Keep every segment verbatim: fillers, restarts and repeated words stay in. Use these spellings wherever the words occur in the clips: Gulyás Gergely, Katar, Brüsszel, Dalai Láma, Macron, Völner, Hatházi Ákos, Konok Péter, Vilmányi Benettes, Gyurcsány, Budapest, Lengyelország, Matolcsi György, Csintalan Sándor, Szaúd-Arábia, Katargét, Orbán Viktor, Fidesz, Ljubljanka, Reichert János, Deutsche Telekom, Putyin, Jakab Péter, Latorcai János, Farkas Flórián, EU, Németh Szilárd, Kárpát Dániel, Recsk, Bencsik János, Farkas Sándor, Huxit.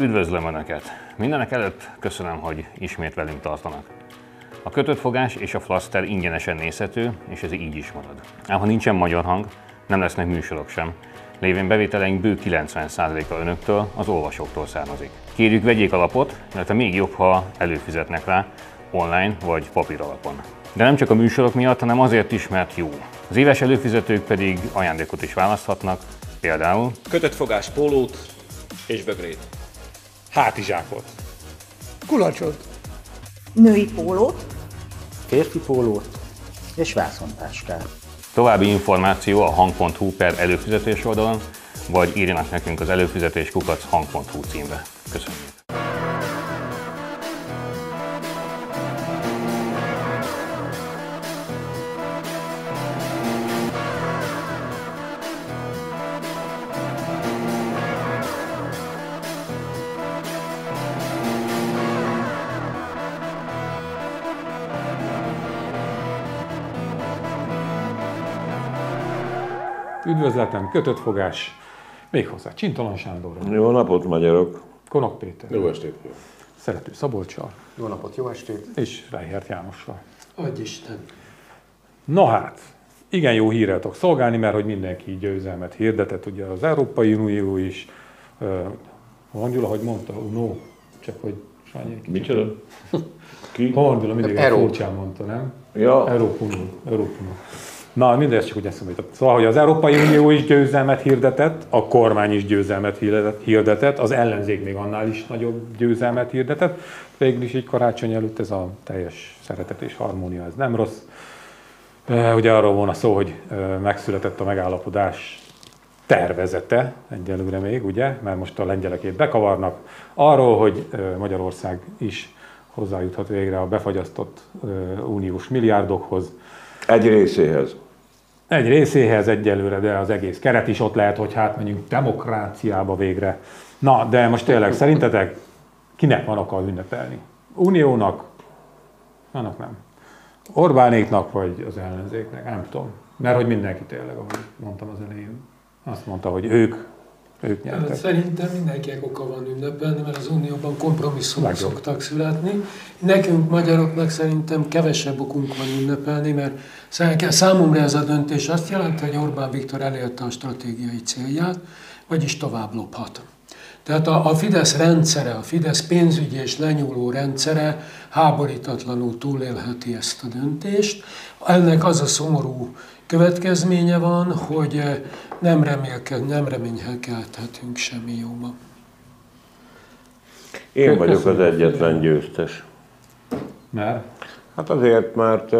Üdvözlöm Önöket! Mindenek előtt köszönöm, hogy ismét velünk tartanak. A Kötöttfogás és a flaszter ingyenesen nézhető, és ez így is marad. Ám ha nincsen Magyar Hang, nem lesznek műsorok sem, lévén bevételeink bő kilencven százaléka Önöktől, az olvasóktól származik. Kérjük, vegyék a lapot, mert még jobb, ha előfizetnek rá, online vagy papír alapon. De nem csak a műsorok miatt, hanem azért is, mert jó. Az éves előfizetők pedig ajándékot is választhatnak, például kötöttfogás pólót és bögrét. Hátizsákot. Kulacsot. Női pólót. Férfi pólót és vászontáskát. További információ a hang.hu per előfizetés oldalon, vagy írjanak nekünk az előfizetés kukac hang pont hu címre. Köszönjük! Üdvözletem, kötöttfogás, méghozzá Csintalan Sándorral. Jó napot, magyarok! Konok Péter. Jó estét! Szerető Szabolcssal. Jó napot, jó estét! És Reichert Jánossal. Adj Isten! Na hát, igen jó hírrel tudok szolgálni, mert hogy mindenki győzelmet hirdetett, ugye az Európai Unió is. Van Gyula, hogy mondta, no, csak hogy Sanyi. Micsoda? Ki? Van Gyula mindig egy furcsán mondta, nem? Ja. Európa Unió. Na, mindez csak úgy eszembe jutott. Szóval, hogy az Európai Unió is győzelmet hirdetett, a kormány is győzelmet hirdetett, az ellenzék még annál is nagyobb győzelmet hirdetett. Végül is így karácsony előtt ez a teljes szeretet és harmónia, ez nem rossz. Ugye arról volna szó, hogy megszületett a megállapodás tervezete, egyelőre még, ugye, mert most a lengyelekét bekavarnak, arról, hogy Magyarország is hozzájuthat végre a befagyasztott uniós milliárdokhoz. Egy részéhez. Egy részéhez egyelőre, de az egész keret is ott lehet, hogy hát menjünk demokráciába végre. Na, de most tényleg szerintetek kinek van oka ünnepelni? Uniónak? Annak nem. Orbánéknak vagy az ellenzéknek? Nem tudom. Mert hogy mindenki tényleg, ahogy mondtam az elején, azt mondta, hogy ők, ők nyertek. Szerintem mindenkinek oka van ünnepelni, mert az Unióban kompromisszumok szoktak születni. Nekünk, magyaroknak szerintem kevesebb okunk van ünnepelni, mert számomra ez a döntés azt jelenti, hogy Orbán Viktor elérte a stratégiai célját, vagyis tovább lophat. Tehát a, a Fidesz rendszere, a Fidesz pénzügyi és lenyúló rendszere háborítatlanul túlélheti ezt a döntést. Ennek az a szomorú következménye van, hogy nem, nem reménykedhetünk semmi jóban. Én vagyok az egyetlen győztes. Mert? Hát azért, mert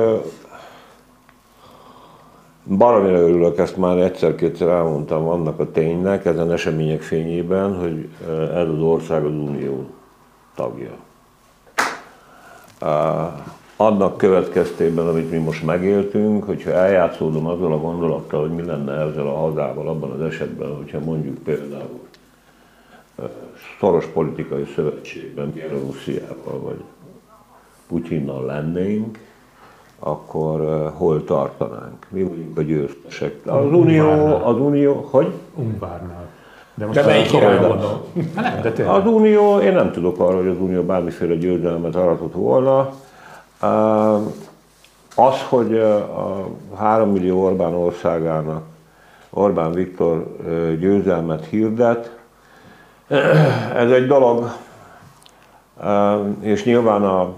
baromira örülök, ezt már egyszer-kétszer elmondtam annak a ténynek, ezen események fényében, hogy ez az ország az Unió tagja. Annak következtében, amit mi most megéltünk, hogyha eljátszódom azzal a gondolattal, hogy mi lenne ezzel a hazával abban az esetben, hogyha mondjuk például szoros politikai szövetségben, Bielorussziával vagy Putyinnal lennénk, akkor hol tartanánk? Mi vagyunk a győztesek. Az Unió, az Unió, hogy? Unvárnál. De most melyik irányban? Az Unió, én nem tudok arra, hogy az Unió bármiféle győzelmet aratott volna. Az, hogy a három millió Orbán országának Orbán Viktor győzelmet hirdet, ez egy dolog, és nyilván a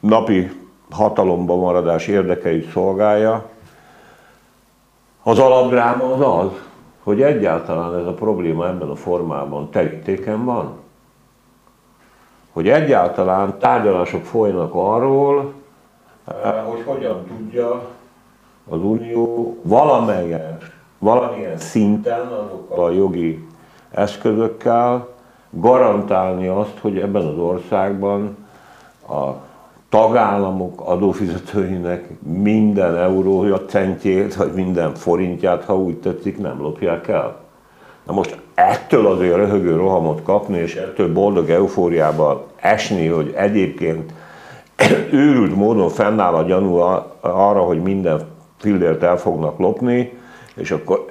napi hatalomban maradás érdekeit szolgálja. Az alapdráma az az, hogy egyáltalán ez a probléma ebben a formában terítéken van. Hogy egyáltalán tárgyalások folynak arról, hogy hogyan tudja az Unió valamilyen, valamilyen szinten azokkal a jogi eszközökkel garantálni azt, hogy ebben az országban a tagállamok adófizetőinek minden eurója, centjét, vagy minden forintját, ha úgy tetszik, nem lopják el. Na most ettől azért röhögő rohamot kapni, és ettől boldog eufóriába esni, hogy egyébként őrült módon fennáll a gyanú arra, hogy minden fillért el fognak lopni, És akkor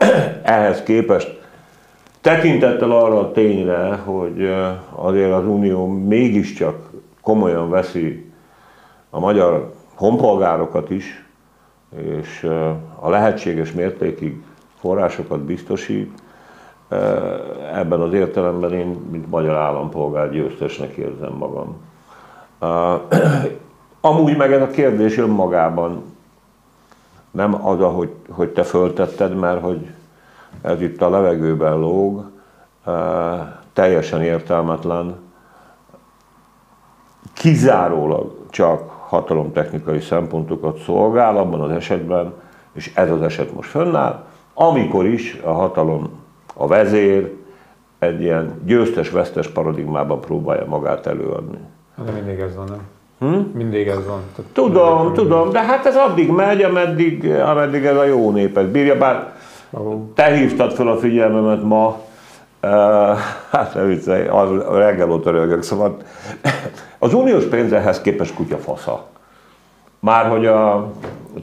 ehhez képest tekintettel arra a tényre, hogy azért az Unió mégiscsak komolyan veszi a magyar honpolgárokat is, és a lehetséges mértékig forrásokat biztosít, ebben az értelemben én, mint magyar állampolgár, győztesnek érzem magam. Amúgy meg ez a kérdés önmagában nem az, ahogy, hogy te föltetted, mert hogy ez itt a levegőben lóg, teljesen értelmetlen, kizárólag csak hatalomtechnikai szempontokat szolgál abban az esetben, és ez az eset most fönnáll, amikor is a hatalom, a vezér egy ilyen győztes-vesztes paradigmában próbálja magát előadni. De mindig ez van, nem? Hm? Mindig ez van. Tehát tudom, mindig tudom, mindig. De hát ez addig megy, ameddig, ameddig ez a jó népet bírja, bár oh. te hívtad fel a figyelmemet ma, uh, hát nem viccelj, reggel óta rögök, szóval az uniós pénzhez képest kutya fasza. Márhogy a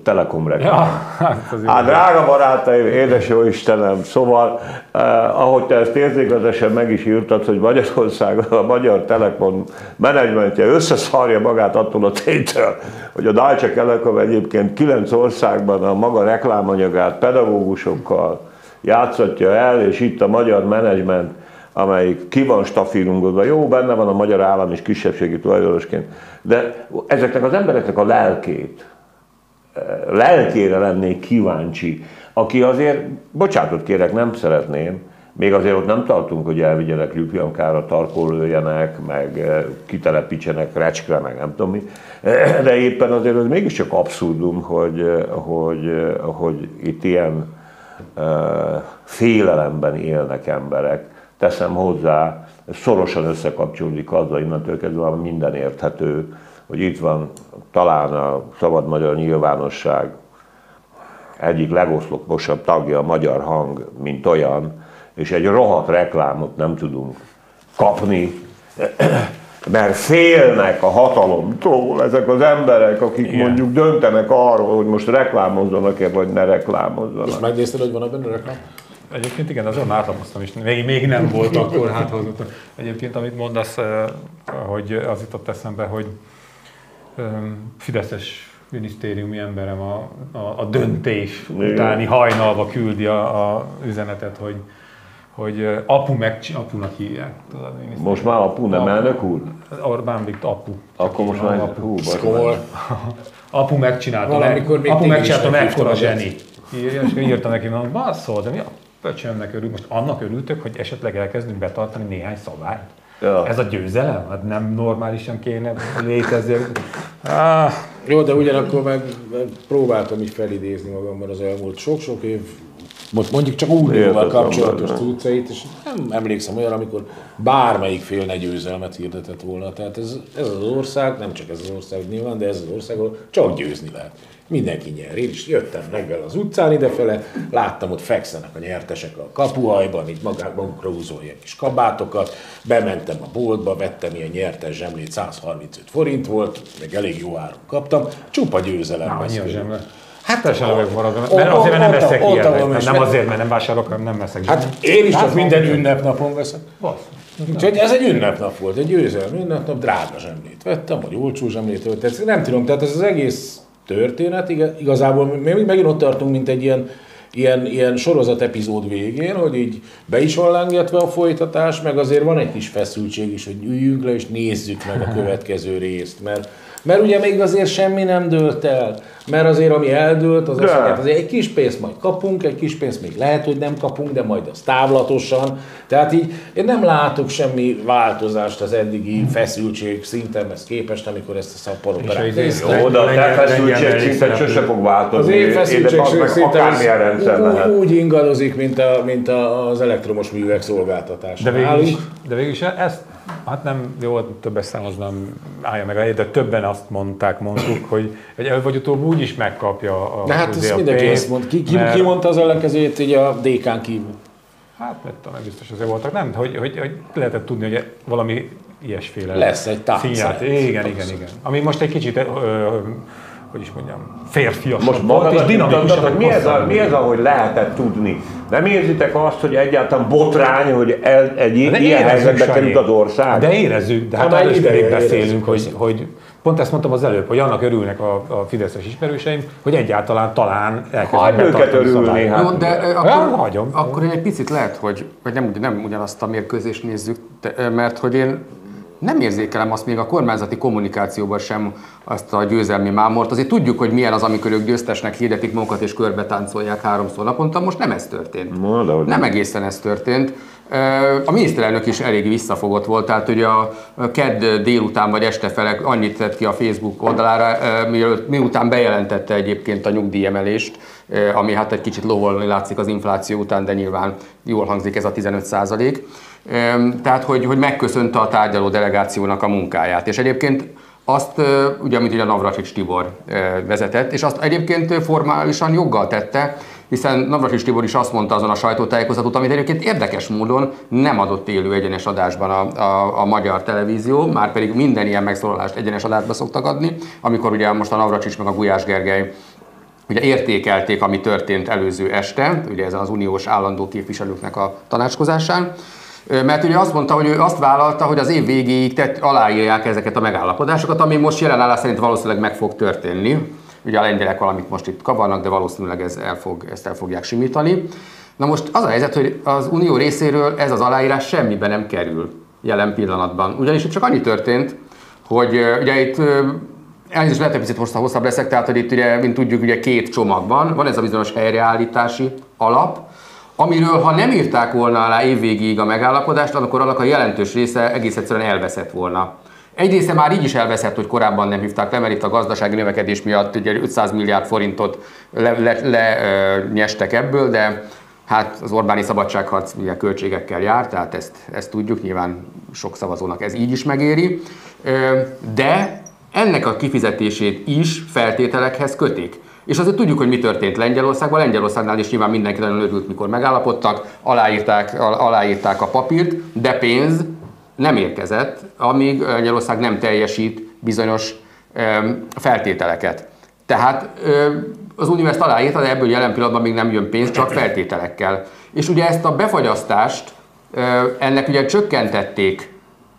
Telekom reklám. Ja, hát, hát drága barátaim, édes jó Istenem, szóval eh, ahogy te ezt érzékletesen meg is írtad, hogy Magyarországon a Magyar Telekom menedzsmentje összeszarja magát attól a tétől, hogy a Deutsche Telekom egyébként kilenc országban a maga reklámanyagát pedagógusokkal játszatja el, és itt a magyar menedzsment, amelyik ki van stafírungodva, jó, benne van a magyar állam és kisebbségi tulajdonosként, de ezeknek az embereknek a lelkét, lelkére lennék kíváncsi, aki azért, bocsánatot kérek, nem szeretném, még azért ott nem tartunk, hogy elvigyenek Ljubljankára, tarkólőjenek, meg kitelepítsenek recskre, meg nem tudom mi, de éppen azért az mégiscsak abszurdum, hogy, hogy, hogy itt ilyen félelemben élnek emberek. Teszem hozzá, szorosan összekapcsolódik azzal, innentől kezdve minden érthető, hogy itt van talán a szabad magyar nyilvánosság egyik legoszloposabb tagja, a Magyar Hang, mint olyan, és egy rohadt reklámot nem tudunk kapni, mert félnek a hatalomtól ezek az emberek, akik igen, mondjuk döntenek arról, hogy most reklámozzanak-e, vagy ne reklámozzanak. És megnézted, hogy van-e benne reklám? Egyébként igen, azon átlapoztam is, még, még nem volt akkor, hát hozottam. Egyébként, amit mondasz, hogy az jutott eszembe, hogy fideszes minisztériumi emberem a, a, a döntés utáni hajnalba küldi a, a üzenetet, hogy, hogy apu meg, apunak hívják. Most már apu, nem apu, elnök úr? Orbán Viktor apu. Akkor most már apu. Apu megcsinálta, meg, apu megcsinálta mekkora zseni. És írta neki, hogy basszol, de mi a pöcsönnek örül, most annak örültök, hogy esetleg elkezdünk betartani néhány szabályt. Ja. Ez a győzelem? Hát nem normálisan kéne létezni. Ah. Jó, de ugyanakkor meg próbáltam is felidézni magamban az elmúlt sok-sok év, most mondjuk csak unióval kapcsolatos cuccait, és nem emlékszem olyan, amikor bármelyik fél ne győzelmet hirdetett volna. Tehát ez, ez az ország, nem csak ez az ország nyilván, de ez az ország, ahol csak győzni lehet. Mindenki nyer. Én is jöttem reggel az utcán idefele, láttam, ott fekszenek a nyertesek a kapuhajban, itt magukra húzó ilyen kis kabátokat, bementem a boltba, vettem ilyen nyertes zsemlét, száz harmincöt forint volt, meg elég jó áron kaptam, csupa győzelem. Na, mi hát az sem maradom, mert azért, mert nem veszek ilyenek, nem azért, mert nem vásárolok, hanem nem veszek. Hát én is csak minden ünnepnapon veszek. Úgyhogy ez egy ünnepnap volt, egy győzelmi ünnepnap, drága zsemlét vettem, vagy olcsó zsemlét, nem tudom, tehát ez az egész történet, igazából még megint ott tartunk, mint egy ilyen, ilyen, ilyen sorozat epizód végén, hogy így be is van lángetve a folytatás, meg azért van egy kis feszültség is, hogy üljünk le és nézzük meg a következő részt, mert, mert ugye még azért semmi nem dőlt el, mert azért ami eldőlt, az azért, azért egy kis pénzt majd kapunk, egy kis pénzt még lehet, hogy nem kapunk, de majd az távlatosan, tehát így én nem látok semmi változást az eddigi feszültség szintemhez képest, amikor ezt a szaporokberát néztek. Jó, de a feszültség szinten sose fog változni, az én feszültség szinten úgy ingadozik, mint, a, mint az elektromos művek szolgáltatása. De végülis ezt, hát nem jó, többes számoznám állja meg a helyet, de többen azt mondták, mondtuk, hogy egy előbb vagy utóbb úgy is megkapja a. De hát ezt mindenki azt mond. Ki, ki, mert... ki mondta az ellenkezőjét így a dé kán kívül? Hát nem tudom, biztos azért voltak. Nem, hogy, hogy, hogy lehetett tudni, hogy valami ilyesféle lesz egy táncát. Igen, igen, igen. Ami most egy kicsit ö, hogy is mondjam, férfiasabb volt és dinamikusabb. Mi ez a, mi ez a, hogy lehetett tudni? Nem érzitek azt, hogy egyáltalán botrány, hogy el, egy ilyen helyzetbe került az ország? De érezzük, de hát arra még beszélünk, hogy, hogy pont ezt mondtam az előbb, hogy annak örülnek a, a fideszes ismerőseim, hogy egyáltalán talán elkezdnek betartani szabályokat. Jó, de akkor, ja, akkor én egy picit lehet, hogy, hogy nem, nem ugyanazt a mérkőzést nézzük, de, mert hogy én nem érzékelem azt még a kormányzati kommunikációban sem, azt a győzelmi mámort. Azért tudjuk, hogy milyen az, amikor ők győztesnek hirdetik magukat és körbe táncolják háromszor naponta. Most nem ez történt. No, nem egészen ez történt. A miniszterelnök is elég visszafogott volt, tehát ugye a kedd délután vagy este felek annyit tett ki a Facebook oldalára, miután bejelentette egyébként a nyugdíjemelést, ami hát egy kicsit lóvolni látszik az infláció után, de nyilván jól hangzik ez a tizenöt százalék. Tehát, hogy, hogy megköszönte a tárgyaló delegációnak a munkáját. És egyébként azt, ugye, amit ugye a Navracsics Tibor vezetett, és azt egyébként formálisan joggal tette, hiszen Navracsics Tibor is azt mondta azon a sajtótájékoztatón, amit egyébként érdekes módon nem adott élő egyenes adásban a, a, a Magyar Televízió, már pedig minden ilyen megszólalást egyenes adásba szoktak adni, amikor ugye most a Navracsics meg a Gulyás Gergely ugye értékelték, ami történt előző este, ugye ezen az uniós állandó képviselőknek a tanácskozásán. Mert ugye azt mondta, hogy ő azt vállalta, hogy az év végéig tett, aláírják ezeket a megállapodásokat, ami most jelenállás szerint valószínűleg meg fog történni. Ugye a lengyelek valamit most itt kavarnak, de valószínűleg ez el fog, ezt el fogják simítani. Na most az a helyzet, hogy az unió részéről ez az aláírás semmibe nem kerül jelen pillanatban. Ugyanis csak annyi történt, hogy ugye itt elnézést, lehet, hogy picit hosszabb leszek, tehát hogy itt ugye, mint tudjuk, ugye két csomag van. Van ez a bizonyos helyreállítási alap, amiről, ha nem írták volna alá évvégéig a megállapodást, akkor annak a jelentős része egész egyszerűen elveszett volna. Egy része már így is elveszett, hogy korábban nem hívták le, mert itt a gazdasági növekedés miatt ugye ötszáz milliárd forintot lenyestek le, le, ebből, de hát az Orbáni szabadságharc milyen költségekkel jár, tehát ezt, ezt tudjuk, nyilván sok szavazónak ez így is megéri, de ennek a kifizetését is feltételekhez kötik. És azért tudjuk, hogy mi történt Lengyelországban. Lengyelországnál is nyilván mindenki nagyon örült, mikor megállapodtak, aláírták, aláírták a papírt, de pénz nem érkezett, amíg Lengyelország nem teljesít bizonyos feltételeket. Tehát az unió ezt aláírta, de ebből jelen pillanatban még nem jön pénz, csak feltételekkel. És ugye ezt a befagyasztást, ennek ugye csökkentették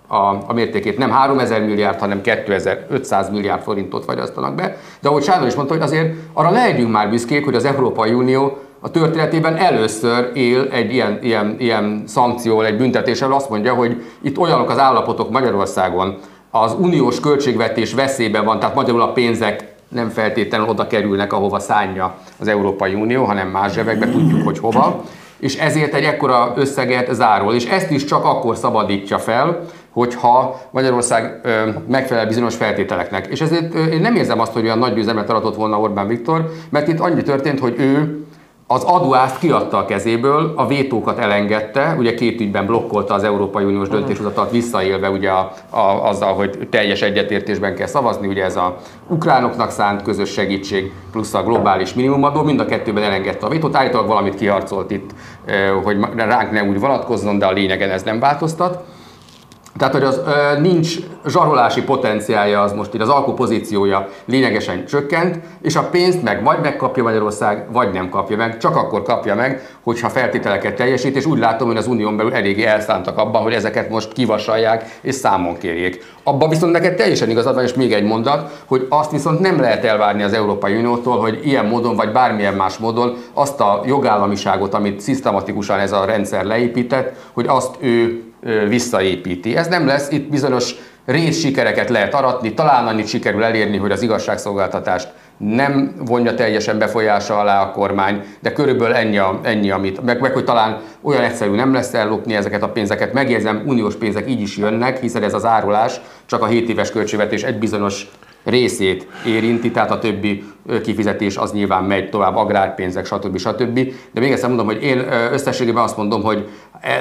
A, a mértékét, nem háromezer milliárd, hanem kétezer-ötszáz milliárd forintot fagyasztanak be. De ahogy Sándor is mondta, hogy azért arra legyünk már büszkék, hogy az Európai Unió a történetében először él egy ilyen, ilyen, ilyen szankcióval, egy büntetéssel, azt mondja, hogy itt olyanok az állapotok Magyarországon, az uniós költségvetés veszélyben van, tehát magyarul a pénzek nem feltétlenül oda kerülnek, ahova szánja az Európai Unió, hanem más zsebekbe, tudjuk, hogy hova. És ezért egy ekkora összeget zárol. És ezt is csak akkor szabadítja fel, hogyha Magyarország ö, megfelel bizonyos feltételeknek. És ezért ö, én nem érzem azt, hogy olyan nagy győzelmet aratott volna Orbán Viktor, mert itt annyi történt, hogy ő az adóászt kiadta a kezéből, a vétókat elengedte, ugye két ügyben blokkolta az Európai Uniós döntéshozatalt, visszaélve ugye a, a, azzal, hogy teljes egyetértésben kell szavazni, ugye ez a ukránoknak szánt közös segítség plusz a globális minimumadó, mind a kettőben elengedte a vétót, állítólag valamit kiharcolt itt, hogy ránk ne úgy vonatkozzon, de a lényegen ez nem változtat. Tehát, hogy az, ö, nincs zsarolási potenciálja, az most így az alkupozíciója lényegesen csökkent, és a pénzt meg vagy megkapja Magyarország, vagy nem kapja meg, csak akkor kapja meg, hogyha feltételeket teljesít, és úgy látom, hogy az unión belül eléggé elszántak abban, hogy ezeket most kivasalják és számon kérjék. Abban viszont neked teljesen igazad van, és még egy mondat, hogy azt viszont nem lehet elvárni az Európai Uniótól, hogy ilyen módon, vagy bármilyen más módon azt a jogállamiságot, amit szisztematikusan ez a rendszer leépített, hogy azt ő visszaépíti. Ez nem lesz, itt bizonyos részsikereket lehet aratni, talán annyit sikerül elérni, hogy az igazságszolgáltatást nem vonja teljesen befolyása alá a kormány, de körülbelül ennyi, a, ennyi amit, meg, meg hogy talán olyan egyszerű nem lesz ellopni ezeket a pénzeket. Megjegyzem, uniós pénzek így is jönnek, hiszen ez az árulás csak a hét éves költségvetés egy bizonyos részét érinti, tehát a többi kifizetés az nyilván megy tovább, agrárpénzek, stb. stb. De még egyszer mondom, hogy én összességében azt mondom, hogy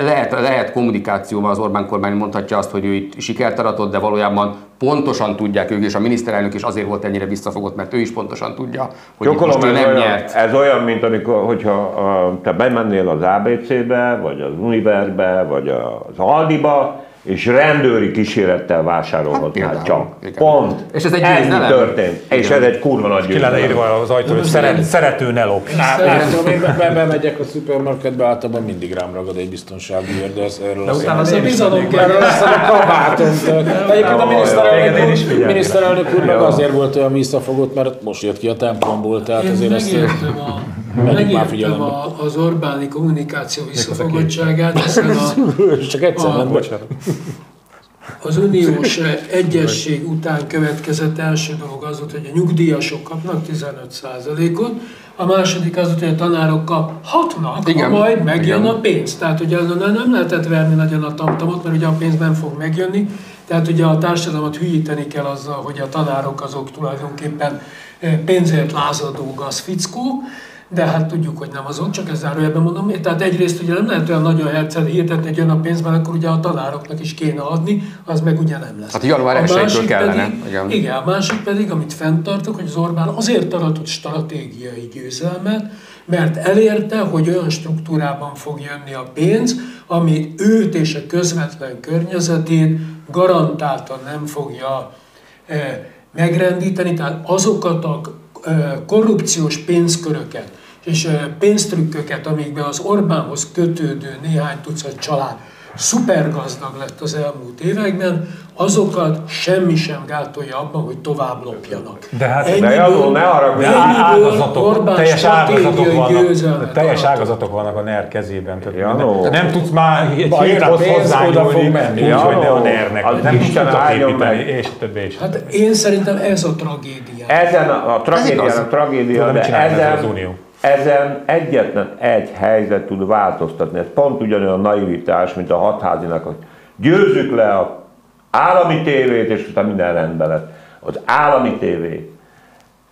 lehet, lehet kommunikációval az Orbán kormány mondhatja azt, hogy ő itt sikert aratott, de valójában pontosan tudják ők, és a miniszterelnök is azért volt ennyire visszafogott, mert ő is pontosan tudja, hogy most nem olyan, nyert. Ez olyan, mint amikor, hogyha a, te bemennél az á bé cé-be, vagy az Univerbe, vagy az Aldiba, és rendőri kísérettel vásárolhatnád hát csak. Igen. Pont. És ez egy ennyi történt. Igen. És ez egy kurva nagy győzelem. Ki lenne írva az ajtó, hogy szerető ne lopj. Én bemegyek a szupermarketbe, általában mindig rám ragad egy biztonsági őr, de az erről az én bizonyom kell, lesz a kabátomtól. Egyébként a miniszterelnök úr meg azért volt olyan visszafogott, mert most jött ki a templomból, tehát azért ezt... Megértem a, az Orbáni kommunikáció visszafogottságát, hiszen a, a, az uniós egyesség után következett első dolog az volt, hogy a nyugdíjasok kapnak tizenöt százalékot, a második az volt, hogy a tanárok kaphatnak, igen, ha majd megjön igen. a pénz. Tehát ugye nem lehetett verni nagyon a tamtamot, mert ugye a pénz nem fog megjönni, tehát ugye a társadalmat hülyíteni kell azzal, hogy a tanárok azok tulajdonképpen pénzért lázadó gazfickó, de hát tudjuk, hogy nem azon, csak ezzel röviden mondom. Tehát egyrészt ugye nem lehet olyan nagyon herceg hirtelen, hogy jön a pénz, mert akkor ugye a tanároknak is kéne adni, az meg ugye nem lesz. Hát január elsejétől kellene. Pedig, igen. igen, a másik pedig, amit fenntartok, hogy az Orbán azért aratott stratégiai győzelmet, mert elérte, hogy olyan struktúrában fog jönni a pénz, ami őt és a közvetlen környezetét garantáltan nem fogja eh, megrendíteni, tehát azokat a korrupciós pénzköröket és pénztrükköket, amikben az Orbánhoz kötődő néhány tucat család szupergazdag lett az elmúlt években, azokat semmi sem gátolja abban, hogy tovább lopjanak. De hát ennyiből, de jól, ne haragudj, ágazatok, teljes ágazatok vannak, teljes ágazatok vannak a NER kezében. Nem, nem tudsz már egy hírhoz hozzányúlni, úgyhogy ne a NER-nek. Nem tudsz építeni, és többé is. Hát én szerintem ez a tragédia. Ezen a tragédia, tragédia, de ezen... Ezen egyetlen egy helyzet tud változtatni. Ez pont ugyanolyan naivitás, mint a hatházinak, hogy győzzük le az állami tévét, és utána minden rendben lesz. Az állami tévé,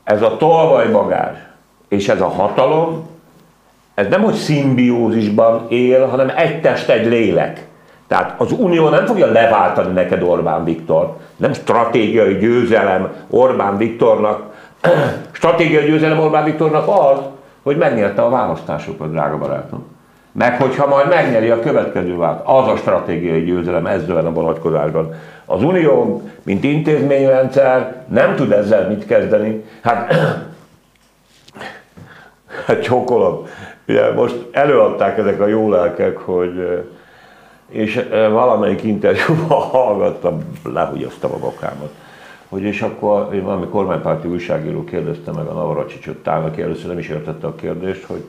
ez a tolvajbagás, és ez a hatalom, ez nem, hogy szimbiózisban él, hanem egy test, egy lélek. Tehát az Unió nem fogja leváltani neked Orbán Viktor, nem stratégiai győzelem Orbán Viktornak, stratégiai győzelem Orbán Viktornak az, hogy megnyerte a választásokat, drága barátom. Meg hogyha majd megnyeri a következő vált, az a stratégiai győzelem ezzel a vonatkozásban. Az Unió, mint intézményrendszer nem tud ezzel mit kezdeni. Hát, hát csókolom. Ugye most előadták ezek a jó lelkek, hogy és valamelyik interjúban hallgattam, lehugyoztam a bokámat. Hogy és akkor én valami kormánypárti újságíró kérdezte meg a Navracsicsot tán, aki először nem is értette a kérdést, hogy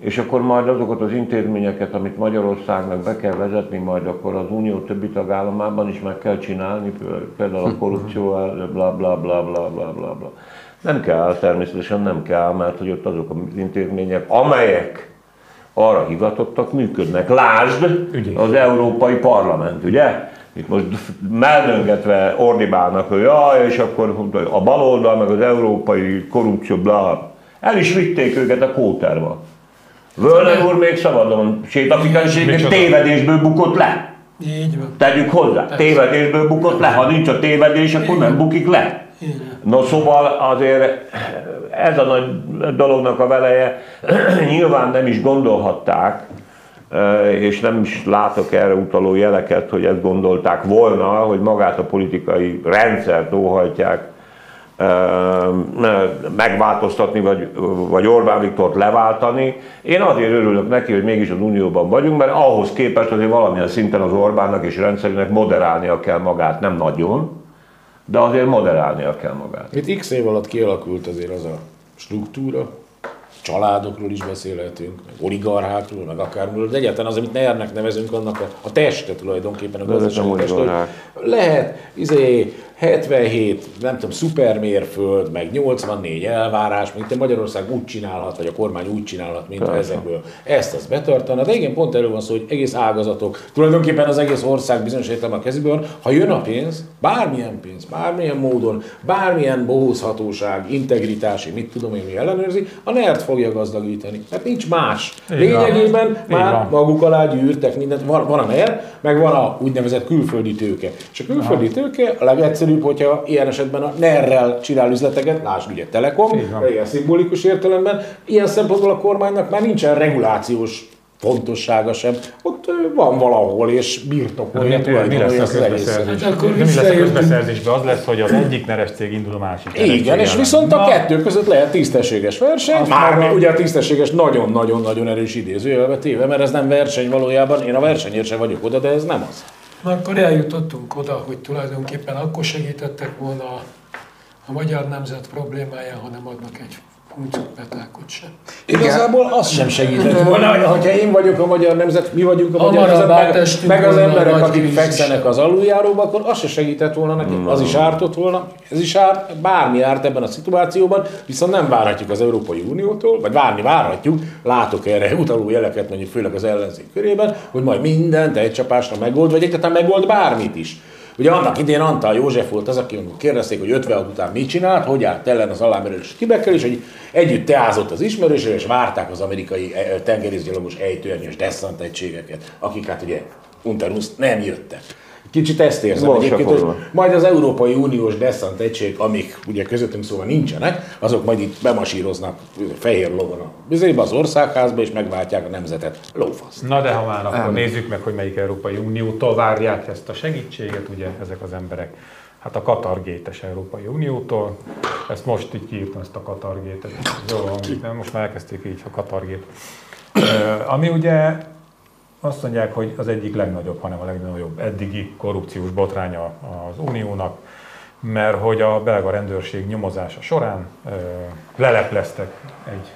és akkor majd azokat az intézményeket, amit Magyarországnak be kell vezetni, majd akkor az Unió többi tagállamában is meg kell csinálni, például a korrupció, bla bla bla bla bla bla. Nem kell, természetesen nem kell, mert hogy ott azok az intézmények, amelyek arra hivatottak, működnek. Lásd az Európai Parlament, ugye? Itt most meldöngetve ordibálnak, hogy jaj, és akkor a baloldal, meg az európai korrupció, blá. El is vitték őket a kóterba. Völner úr még szabadon sétafikánséget tévedésből bukott le. Így van. Tegyük hozzá, tévedésből bukott le. Ha nincs a tévedés, akkor nem bukik le. No szóval azért ez a nagy dolognak a veleje, nyilván nem is gondolhatták, és nem is látok erre utaló jeleket, hogy ezt gondolták volna, hogy magát a politikai rendszert óhajtják megváltoztatni, vagy, vagy Orbán Viktort leváltani. Én azért örülök neki, hogy mégis az Unióban vagyunk, mert ahhoz képest azért valamilyen szinten az Orbánnak és rendszerének moderálnia kell magát, nem nagyon, de azért moderálnia kell magát. Itt x év alatt kialakult azért az a struktúra, családokról is beszélhetünk, oligarchákról, meg akármiről, de egyáltalán az, amit nernek nevezünk, annak a, a teste tulajdonképpen, a gazdasági teste, hogy lehet izé, hetvenhét, nem tudom, szupermérföld, meg nyolcvannégy elvárás, mint te Magyarország úgy csinálhat, vagy a kormány úgy csinálhat, mint Persze. ezekből. Ezt azt betartana, de igen, pont erről van szó, hogy egész ágazatok, tulajdonképpen az egész ország bizonyos értelemben a kezükben, ha jön a pénz, bármilyen pénz, bármilyen módon, bármilyen bohózhatóság, integritási, mit tudom én, mi ellenőrzi, a nert fogja gazdagítani. Tehát nincs más. Lényegében már maguk alá gyűrtek mindent, van, van a NER, meg van a úgynevezett külföldi tőke. És a külföldi tőke a legegyszerűbb, hogyha ilyen esetben a nerrel csinál üzleteket, lásd ugye Telekom, ilyen szimbolikus értelemben, ilyen szempontból a kormánynak már nincsen regulációs fontossága sem, ott van valahol, és birtokolja tulajdonolja az egész. Nem mi lesz a közbeszerzésben? Az lesz, hogy az egyik neres cég indul a másik neres cég. Igen, és viszont a kettő között lehet tisztességes verseny. Mármint ugye a tisztességes nagyon-nagyon-nagyon erős idézőjelbe téve, mert ez nem verseny valójában. Én a versenyért sem vagyok oda, de ez nem az. Na akkor eljutottunk oda, hogy tulajdonképpen akkor segítettek volna a magyar nemzet problémáján, ha nem adnak egy puncokpetákot sem. Igazából az sem segített volna, hogyha én vagyok a magyar nemzet, mi vagyunk a magyar nemzet, meg, meg az emberek, akik fekszenek az aluljáróba, akkor az se segített volna neki, az is ártott volna, ez is árt, bármi árt ebben a szituációban, viszont nem várhatjuk az Európai Uniótól, vagy várni várhatjuk, látok erre utaló jeleket, mondjuk főleg az ellenzék körében, hogy majd mindent egy csapásra megold, vagy egyáltalán megold bármit is. Ugye annak idén Antal József volt az, aki kérdezték, hogy ötvenhat után mit csinált, hogy állt ellen az alámerülős tibekkel, és hogy együtt teázott az ismerősére, és várták az amerikai tengerészgyalogos ejtőernyős desszant egységeket, akik hát ugye unteruszt nem jöttek. Kicsit ezt érzem Balsa egyébként, forma. Hogy majd az Európai Uniós desszant egység, amik ugye közöttünk szóval nincsenek, azok majd itt bemasíroznak fehér lovon a bizonyba az országházba, és megváltják a nemzetet lófaszt. Na de ha már akkor nézzük meg, hogy melyik Európai Uniótól várják ezt a segítséget, ugye ezek az emberek. Hát a Katargétes Európai Uniótól, ezt most így kiírtam, ezt a Katargétet, most már elkezdték így a Katargét. Ami ugye azt mondják, hogy az egyik legnagyobb, hanem a legnagyobb eddigi korrupciós botránya az Uniónak, mert hogy a belga rendőrség nyomozása során ö, lelepleztek egy,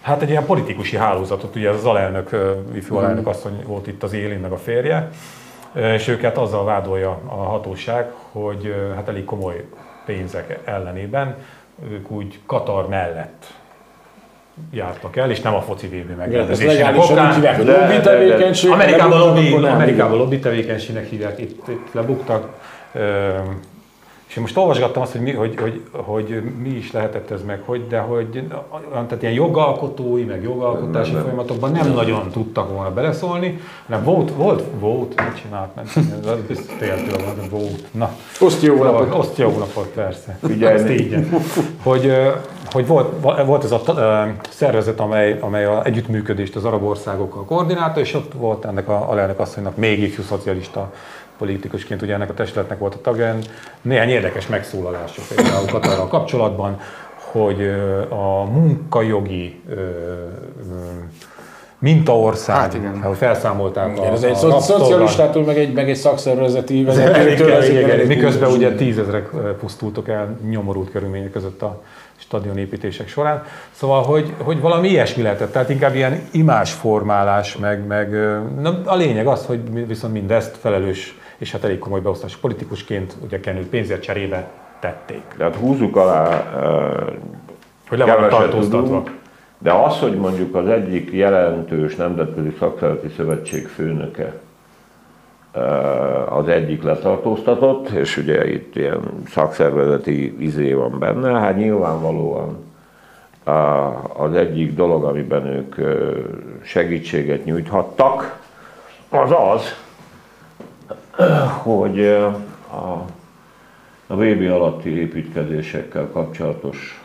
hát egy ilyen politikusi hálózatot, ugye az alelnök, ifjú alelnök asszony volt itt az élén, meg a férje, és őket azzal vádolja a hatóság, hogy hát elég komoly pénzek ellenében ők úgy Katar mellett jártak el, és nem a foci vé bé megrendezésének okán. Amerikában lobby tevékenységnek hívják, itt, itt lebuktak. És én most olvasgattam azt, hogy mi, hogy, hogy, hogy mi is lehetett ez meg, hogy, de hogy tehát ilyen jogalkotói, meg jogalkotási nem, folyamatokban nem, nem nagyon tudtak volna beleszólni, hanem volt, volt, volt, mit csinált, nem tudom, biztos téltől van, volt, na. Osztja jó napot. Osztja jó napot, persze. Figyelni. Hogy, hogy volt, volt ez a szervezet, amely, amely a együttműködést az arab országokkal koordinálta, és ott volt ennek a alelnök asszonynak még ifjú szocialista politikusként, ugye ennek a testületnek volt a tagja, néhány érdekes megszólalások például Katarral kapcsolatban, hogy a munkajogi mintaország, hát igen, ahogy felszámolták igen, a, ez a, egy a szocialistától, meg egy, meg egy szakszervezeti vezetőtől. Miközben ugye tízezrek pusztultok el nyomorult körülmények között a stadionépítések során. Szóval, hogy, hogy valami ilyesmi lehetett, tehát inkább ilyen imázsformálás, meg, meg na, a lényeg az, hogy viszont mindezt felelős és hát elég komoly beosztású politikusként, ugye kenő pénzért cserébe tették. De hát húzzuk alá, hogy le van tartóztatva. De az, hogy mondjuk az egyik jelentős nemzetközi szakszervezeti szövetség főnöke az egyik letartóztatott, és ugye itt ilyen szakszervezeti izé van benne, hát nyilvánvalóan az egyik dolog, amiben ők segítséget nyújthattak, az az, hogy a vé bé alatti építkezésekkel kapcsolatos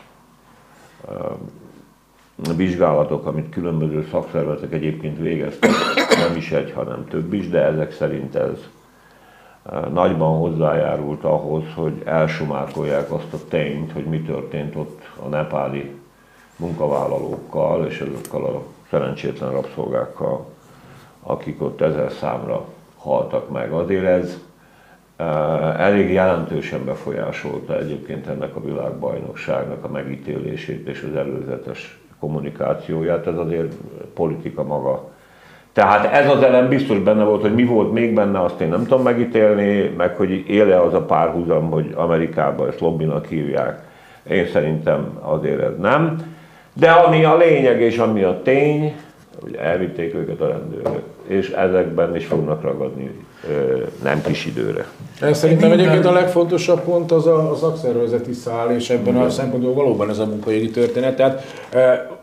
vizsgálatok, amit különböző szakszervezetek egyébként végeztek, nem is egy, hanem több is, de ezek szerint ez nagyban hozzájárult ahhoz, hogy elsumákolják azt a tényt, hogy mi történt ott a nepáli munkavállalókkal és azokkal a szerencsétlen rabszolgákkal, akik ott ezer számra haltak meg. Azért ez elég jelentősen befolyásolta egyébként ennek a világbajnokságnak a megítélését és az előzetes kommunikációját, ez azért politika maga. Tehát ez az elem biztos benne volt, hogy mi volt még benne, azt én nem tudom megítélni, meg hogy éle az a párhuzam, hogy Amerikában ezt lobbinak hívják. Én szerintem azért ez nem. De ami a lényeg és ami a tény, hogy elvitték őket a rendőrök, és ezekben is fognak ragadni nem kis időre. Ez szerintem egyébként a legfontosabb pont az a, a szakszervezeti szál, és ebben a szempontból valóban ez a munkajogi történet. Tehát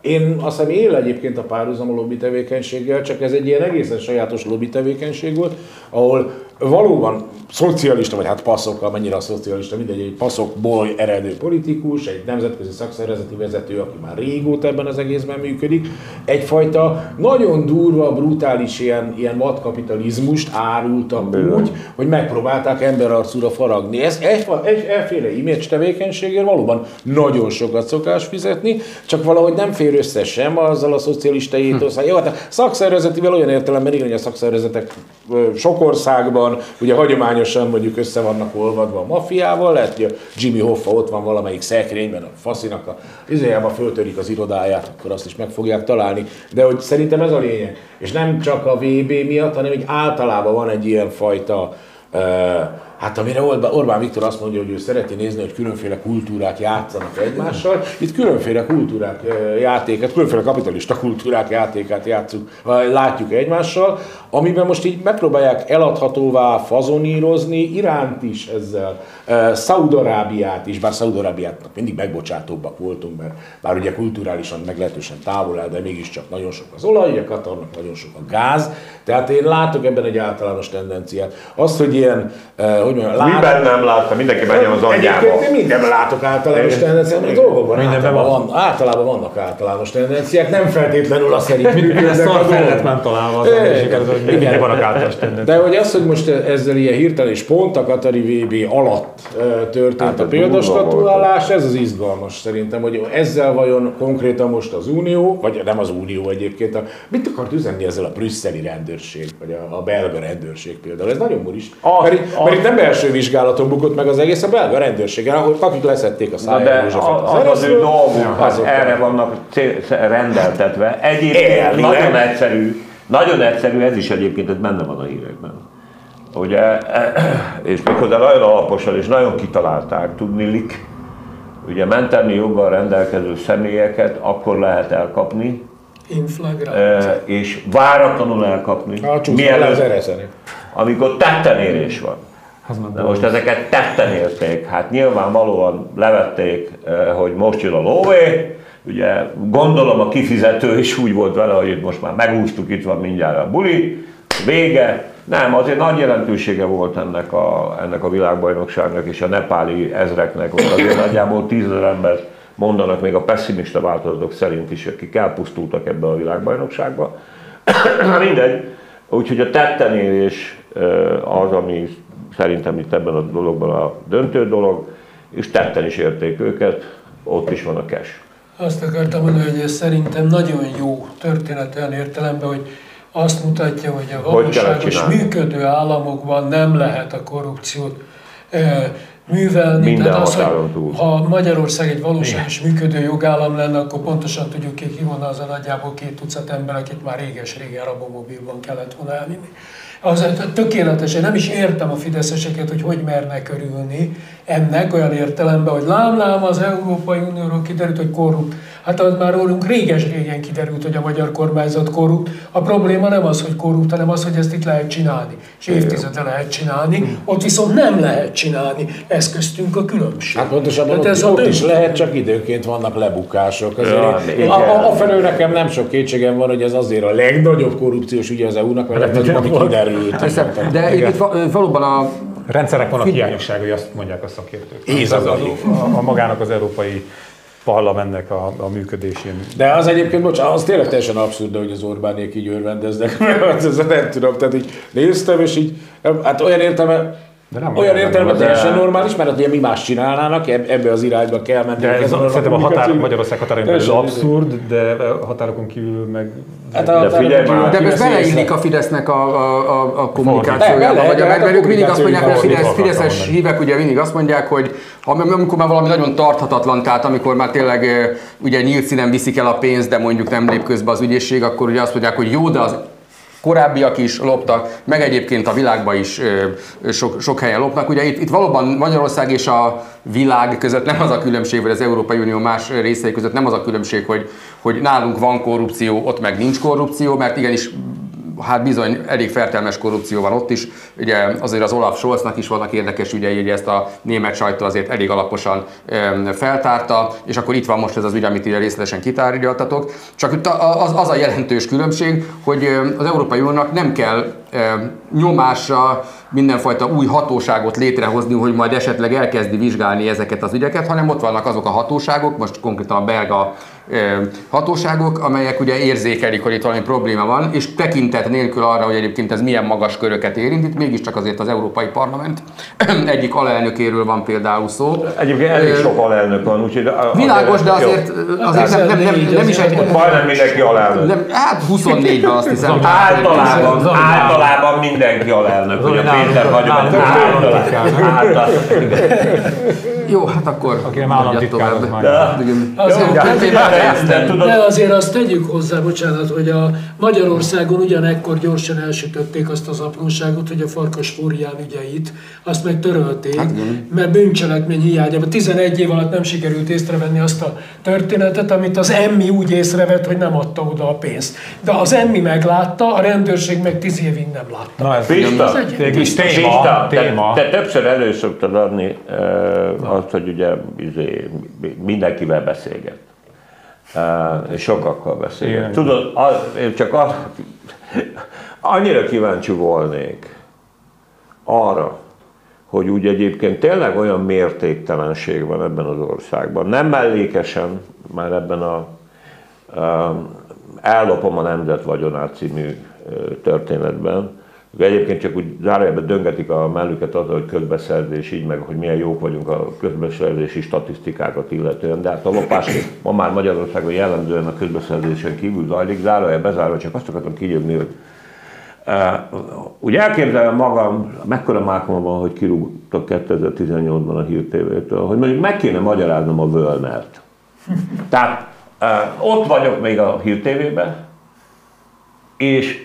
Én azt hiszem él egyébként a párhuzam a lobby tevékenységgel, csak ez egy ilyen egészen sajátos lobby tevékenység volt, ahol valóban szocialista, vagy hát passzokkal, mennyire a szocialista, mindegy, egy passzokból eredő politikus, egy nemzetközi szakszervezeti vezető, aki már régóta ebben az egészben működik, egyfajta nagyon durva, brutális ilyen, ilyen vadkapitalizmust árultak úgy, hogy megpróbálták emberarcúra faragni. Ez egy, egy, egyféle image tevékenységért valóban nagyon sokat szokás fizetni, csak valahogy nem fér össze sem azzal a szocialista étosszal. Hm. Jó, hát a szakszervezetivel olyan értelemben igen, hogy a szakszervezetek sok országban, ugye hagyományosan mondjuk össze vannak olvadva a maffiával, lehet, hogy Jimmy Hoffa ott van valamelyik szekrényben, a faszinak a izéjában föltörik az irodáját, akkor azt is meg fogják találni. De hogy szerintem ez a lényeg. És nem csak a vé bé miatt, hanem hogy általában van egy ilyen fajta, uh, hát amire Orbán Viktor azt mondja, hogy ő szereti nézni, hogy különféle kultúrák játszanak egymással. Itt különféle kultúrák játékát, különféle kapitalista kultúrák játékát játszunk, látjuk egymással, amiben most így megpróbálják eladhatóvá fazonírozni Iránt is ezzel, Szaúd-Arábiát is, bár Szaúd-Arábiátnak mindig megbocsátóbbak voltunk, mert bár ugye kulturálisan meglehetősen távol áll, de mégiscsak nagyon sok az olaj, ugye Katarnak nagyon sok a gáz, tehát én látok ebben egy általános tendenciát. Az, hogy ilyen miben nem láttam, mindenki benne az anyjába. Egyébként mindenben látok általános tendenciát, mert dolgokban általában, van, általában vannak általános tendenciák, nem feltétlenül a szerint működnek a dolgok. Nem találva az emberiséget, hogy mindenki vannak általános tendenciák. De hogy az, hogy most ezzel ilyen hirtelen és pont a katari vé bé alatt történt a példastatuálás, ez az izgalmas szerintem, hogy ezzel vajon konkrétan most az Unió, vagy nem az Unió egyébként, a, mit akart üzenni ezzel a brüsszeli rendőrség, vagy a, a belga rendőrség például, ez nagyon muris. Nem belső vizsgálaton bukott meg az egész, a belga rendőrségen, ahol akik leszették a Szájár Józsefet. Az, az ő dolguk, erre vannak rendeltetve. Egyébként nagyon egyszerű, nagyon egyszerű, ez is egyébként ez benne van a hírekben. Ugye, és méghozzá nagyon alaposan és nagyon kitalálták, tudniillik, ugye mentelmi joggal rendelkező személyeket akkor lehet elkapni, és váratlanul elkapni, mielőtt, amikor tettenérés van. De most ezeket tetten érték, hát nyilvánvalóan levették, hogy most jön a lóvé, ugye gondolom a kifizető is úgy volt vele, hogy most már megúsztuk, itt van mindjárt a buli, vége. Nem, azért nagy jelentősége volt ennek a, ennek a világbajnokságnak és a nepáli ezreknek, ott azért nagyjából tízezer embert mondanak még a pessimista változatok szerint is, akik elpusztultak ebbe a világbajnokságba. Mindegy, úgyhogy a tettenérés az, ami szerintem itt ebben a dologban a döntő dolog, és tetten is érték őket, ott is van a cash. Azt akartam mondani, hogy ez szerintem nagyon jó történet olyan értelemben, hogy azt mutatja, hogy a valóságos működő államokban nem lehet a korrupciót e, művelni. Minden tehát az, határon túl. Ha Magyarország egy valóságos működő jogállam lenne, akkor pontosan tudjuk, ki hívna az a nagyjából két tucat ember, akit már réges-régen rabomobilban kellett volna elvinni. Az tökéletes, én nem is értem a fideszeseket, hogy hogy mernek örülni ennek olyan értelemben, hogy lám-lám az Európai Unióról kiderült, hogy korrupt. Hát az már rólunk réges-régen kiderült, hogy a magyar kormányzat korrupt. A probléma nem az, hogy korrupt, hanem az, hogy ezt itt lehet csinálni. És évtizede lehet csinálni, ott viszont nem lehet csinálni. Ez köztünk a különbség. Hát pontosabban hát ez ott, ott is lehet, csak időként vannak lebukások. Azért a felől nekem nem sok kétségem van, hogy ez azért a legnagyobb korrupciós ügye az é u-nak, mert legnagyobb, kiderül. Szerintem. De itt valóban a rendszerek vannak hiányosságai, azt mondják a szakértők. Ez az a, a magának az európai parlamentnek a, a működésén. De az egyébként, bocsánat, az tényleg teljesen abszurd, hogy az Orbánék így örvendeznek, mert ez nem tudom, tehát így néztem, és így, hát olyan értelme, olyan értelme teljesen normális, mert ugye mi más csinálnának, ebbe az irányba kell menni. De ez szerintem a határ, Magyarország határon belül abszurd, de határokon kívül meg... Hát de figyelj, már, de most beleillik a Fidesznek a, a, a kommunikációjába, vagy a megverők mindig azt mondják, hogy a Fidesz, fideszes hívek ugye mindig azt mondják, hogy amikor már valami nagyon tarthatatlan, tehát amikor már tényleg ugye nyílt színen viszik el a pénzt, de mondjuk nem lép közbe az ügyészség, akkor ugye azt mondják, hogy jó, de az korábbiak is loptak, meg egyébként a világban is sok, sok helyen lopnak. Ugye itt, itt valóban Magyarország és a világ között nem az a különbség, vagy az Európai Unió más részei között nem az a különbség, hogy, hogy nálunk van korrupció, ott meg nincs korrupció, mert igenis hát bizony elég fertelmes korrupció van ott is. Ugye azért az Olaf Scholznak is vannak érdekes ügyei, ugye ezt a német sajtó azért elég alaposan feltárta, és akkor itt van most ez az ügy, amit ide részletesen kitárgyaltatok. Csak az, az a jelentős különbség, hogy az Európai Uniónak nem kell nyomásra mindenfajta új hatóságot létrehozni, hogy majd esetleg elkezdi vizsgálni ezeket az ügyeket, hanem ott vannak azok a hatóságok, most konkrétan a belga hatóságok, amelyek ugye érzékelik, hogy itt valami probléma van, és tekintet nélkül arra, hogy egyébként ez milyen magas köröket érint, itt mégiscsak azért az Európai Parlament egyik alelnökéről van például szó. Egyébként elég sok alelnök van, úgyhogy... A, világos, de azért, azért nem, nem, nem, nem is egy... Majdnem mindenki alelnök. Nem, hát huszonnégy van, azt hiszem. Általában, általában mindenki alelnök, hogy a Péter vagyok. Jó, hát akkor... Aki nem államtitkárok már. De azért azt tegyük hozzá, bocsánat, hogy a Magyarországon ugyanekkor gyorsan elsütötték azt az apróságot, hogy a Farkas Flórián ügyeit, azt meg törölték, mert bűncselekmény hiányában tizenegy év alatt nem sikerült észrevenni azt a történetet, amit az emmi úgy észrevett, hogy nem adta oda a pénzt. De az emmi meglátta, a rendőrség meg tíz évig nem látta. Na ez egy téma. Te többször elő szoktad adni azt, hogy ugye mindenkivel beszélget. És sokakkal beszélget. Tudod, én csak annyira kíváncsi volnék arra, hogy úgy egyébként tényleg olyan mértéktelenség van ebben az országban. Nem mellékesen, már ebben a Ellopom a nemzet vagyonát című történetben. Egyébként csak úgy zárójelben döngetik a mellüket azzal, hogy közbeszerzés, így meg, hogy milyen jók vagyunk a közbeszerzési statisztikákat illetően, de hát a lopás ma már Magyarországon jellemzően a közbeszerzésen kívül zajlik, zárójelben bezárva, csak azt akartam kinyögni, hogy uh, úgy elképzelem magam, mekkora mákon van, hogy kirúgtak kétezer-tizennyolcban a Hír té vétől, hogy mondjuk meg kéne magyaráznom a Völnert. Tehát uh, ott vagyok még a Hír té vében, és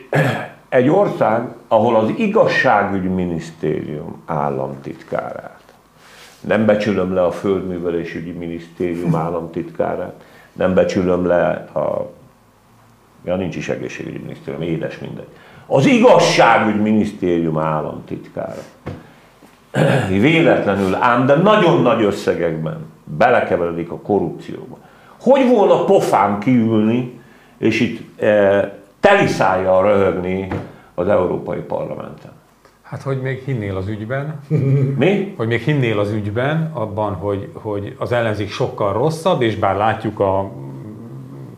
egy ország, ahol az igazságügyminisztérium államtitkárát, nem becsülöm le a földművelésügyi minisztérium államtitkárát, nem becsülöm le a... Ja, nincs is egészségügyi minisztérium, édes mindegy. Az igazságügyminisztérium államtitkára véletlenül, ám de nagyon nagy összegekben belekeveredik a korrupcióba. Hogy volna pofám kiülni, és itt... Eh, teliszájjal röhögni az Európai Parlamenten. Hát, hogy még hinnél az ügyben. Mi? Hogy még hinnél az ügyben, abban, hogy, hogy az ellenzék sokkal rosszabb, és bár látjuk a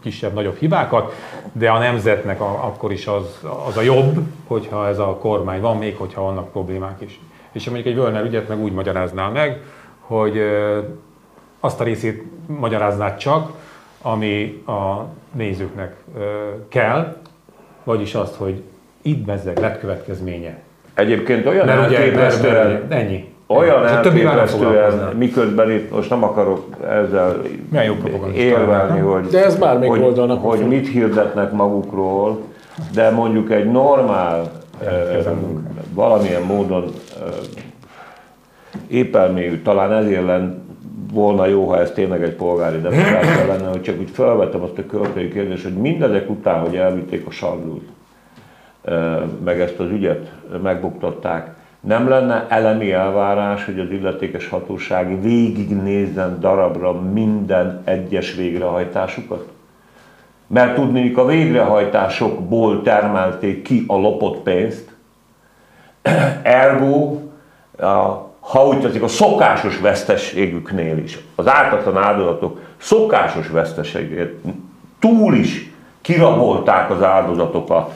kisebb-nagyobb hibákat, de a nemzetnek a, akkor is az, az a jobb, hogyha ez a kormány van, még hogyha vannak problémák is. És mondjuk egy Völner ügyet meg úgy magyaráznál meg, hogy azt a részét magyaráznád csak, ami a nézőknek kell, vagyis azt, hogy itt mezzeg lett következménye. Egyébként olyan elképesztően, ennyi. Olyan elképesztően, miközben itt most nem akarok ezzel érvelni, hogy, de ez már még hogy, hogy mit hirdetnek magukról, de mondjuk egy normál, eh, valamilyen módon eh, épelmélyű, talán ezért lenne volna jó, ha ez tényleg egy polgári demokrácia lenne, hogy csak úgy felvettem azt a költői kérdést, hogy mindezek után, hogy elvitték a sarlót, meg ezt az ügyet megbuktatták, nem lenne elemi elvárás, hogy az illetékes hatóság végignézzen darabra minden egyes végrehajtásukat? Mert tudniillik, a végrehajtásokból termelték ki a lopott pénzt, ergo a ha úgy tetszik, a szokásos veszteségüknél is, az ártatlan áldozatok szokásos veszteségét túl is kirabolták az áldozatokat.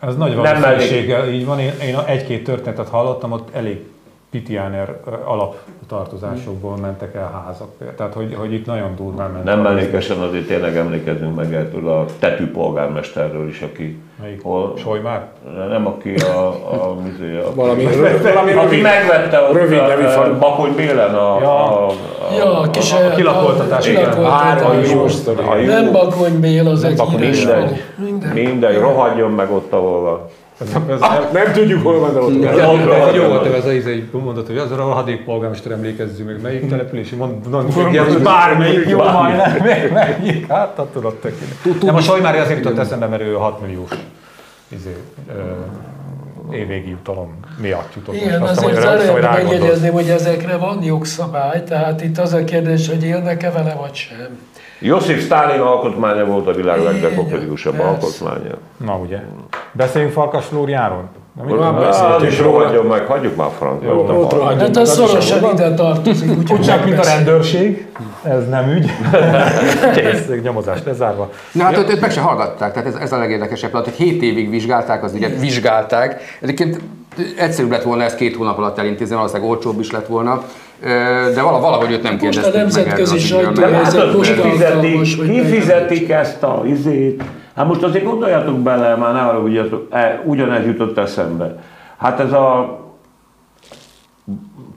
Ez nagy valószínűség, így van. Én, én egy-két történetet hallottam, ott elég pitiáner alaptartozásokból mentek el házak. Tehát, hogy, hogy itt nagyon durván mentek. Nem mellékesen azért tényleg emlékezünk meg ettől a tetű polgármesterről is, aki... Melyik? Hol? Solymár? Nem, aki a... a, a valami aki megvette ott rövid, a Bakony Bélen a... Ja, a, ja, a kis... A kilakoltatás, igen. Három most. Nem Bakony Bél, az egy híres vagy. Mindegy, rohadjon meg ott, ahol van. Ah, nem tudjuk, hol van, de ott van. Jó volt ez az mondat, hogy azra a hadék polgármester emlékezzünk meg, melyik település, bármelyik, jó majdnem, melyik, hát tudod tökélet. Nem, a Solymári azért jutott eszembe, mert ő hat milliós. izé, évvégi jutalom miatt jutott. Igen, most azért az előbb megjegyezném, hogy ezekre van jogszabály, tehát itt az a kérdés, hogy élnek-e vele, vagy sem. József Sztálin alkotmánya volt a világ legdemokratikusabb alkotmánya. Na ugye. Beszéljünk Farkas Flóriánról. Hát is rohadjon meg, hagyjuk már Frankot. Hát az szorosan ide tartozik. Úgy csak, mint a rendőrség. Ez nem ügy. Kész, nyomozást lezárva. Na hát őt meg se hallgatták, tehát ez a legérdekesebb. Hogy hét évig vizsgálták az ügyet, vizsgálták. Egyébként egyszerűbb lett volna ezt két hónap alatt elintézni, valószínűleg olcsóbb is lett volna. De valahogy őt nem kérdezték meg. Most a nemzetközi sajtóhoz kifizetik ezt a izét. Hát most azért gondoljátok bele, már ne arra, hogy ugyanez jutott eszembe. Hát ez a